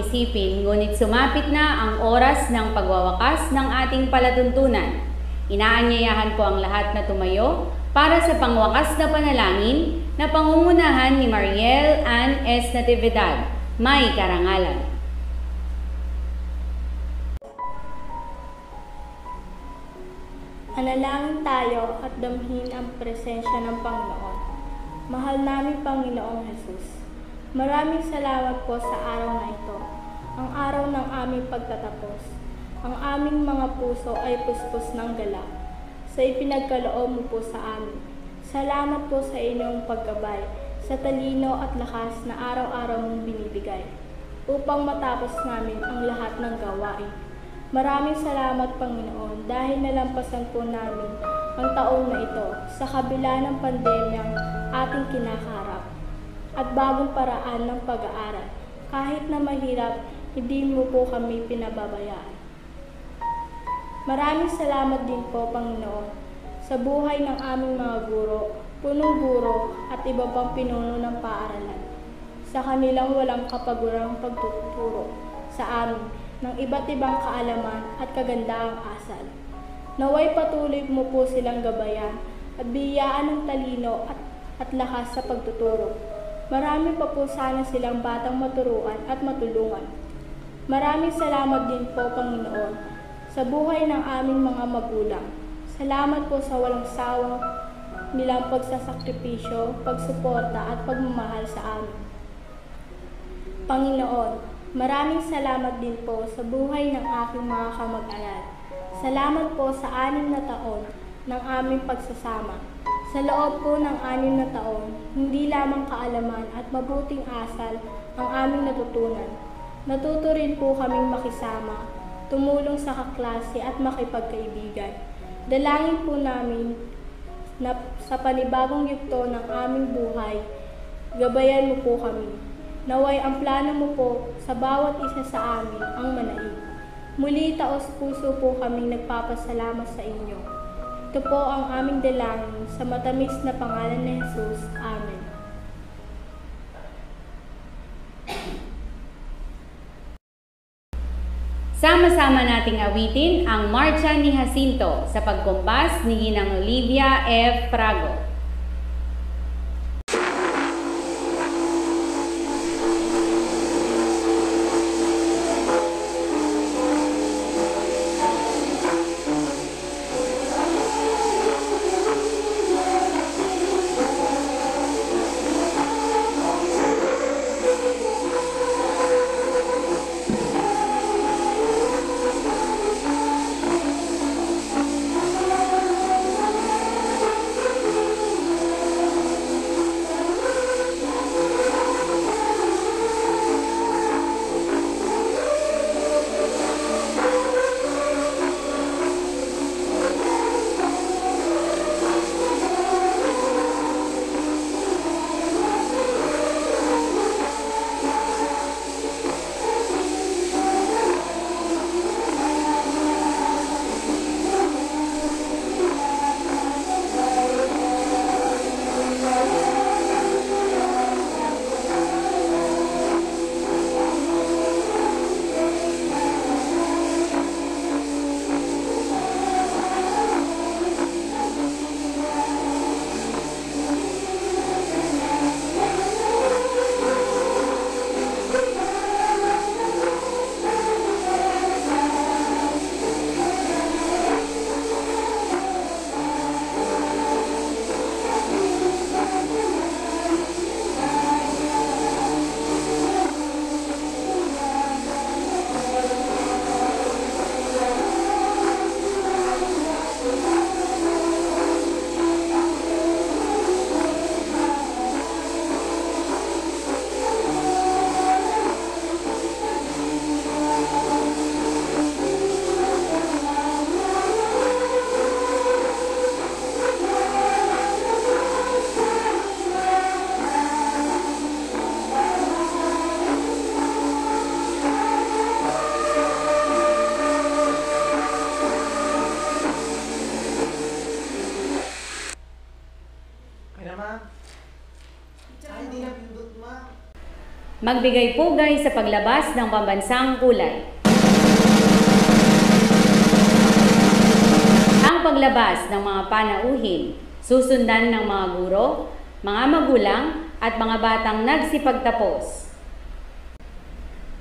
isipin, ngunit sumapit na ang oras ng pagwawakas ng ating palatuntunan. Inaanyayahan ko ang lahat na tumayo para sa pangwakas na panalangin na pangungunahan ni Mariel Ann S. Natividad, May Karangalan. Analangin tayo at damhin ang presensya ng Panginoon. Mahal namin Panginoong Jesus. Maraming salamat po sa araw na ito, ang araw ng aming pagtatapos. Ang aming mga puso ay puspos ng galak sa ipinagkaloob mo po sa amin. Salamat po sa inyong paggabay, sa talino at lakas na araw-araw mong binibigay, upang matapos namin ang lahat ng gawain. Maraming salamat Panginoon dahil nalampasan po namin ang taong na ito sa kabila ng pandemyang ating kinakaharap at bagong paraan ng pag-aaral. Kahit na mahirap, hindi mo po kami pinababayaan. Maraming salamat din po, Panginoon, sa buhay ng aming mga guro, punong guro at iba pang pinuno ng paaralan. Sa kanilang walang kapagurang pagtuturo sa amin ng iba't ibang kaalaman at kagandaang asal. Naway patuloy mo po silang gabayan at biyaan ng talino at, at lakas sa pagtuturo. Marami pa po sana silang batang maturuan at matulungan. Maraming salamat din po, Panginoon, sa buhay ng aming mga magulang. Salamat po sa walang sawang nilang pagsasakripisyo, pagsuporta at pagmamahal sa amin. Panginoon, maraming salamat din po sa buhay ng aking mga kamag-anak. Salamat po sa anim na taon ng aming pagsasama. Sa loob po ng anim na taon, hindi lamang kaalaman at mabuting asal ang aming natutunan. Natuto rin po kaming makisama, tumulong sa kaklase at makipagkaibigan. Dalangin po namin na sa panibagong yugto ng aming buhay, gabayan mo po kami. Naway ang plano mo po sa bawat isa sa amin ang manaig. Muli taos puso po kaming nagpapasalamat sa inyo. Ito po ang aming dalangin sa matamis na pangalan ni Jesus. Amen. Sama-sama nating awitin ang Marcha ni Jacinto sa pagkumbas ni Ginang Olivia F. Prago. Magbigay pugay sa paglabas ng pambansang kulay. Ang paglabas ng mga panauhin, susundan ng mga guro, mga magulang at mga batang nagsipagtapos.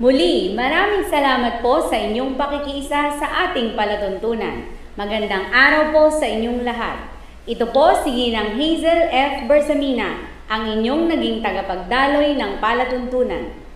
Muli, maraming salamat po sa inyong pakikiisa sa ating palatuntunan. Magandang araw po sa inyong lahat. Ito po si Ginang Hazel F. Bersamina, ang inyong naging tagapagdaloy ng palatuntunan.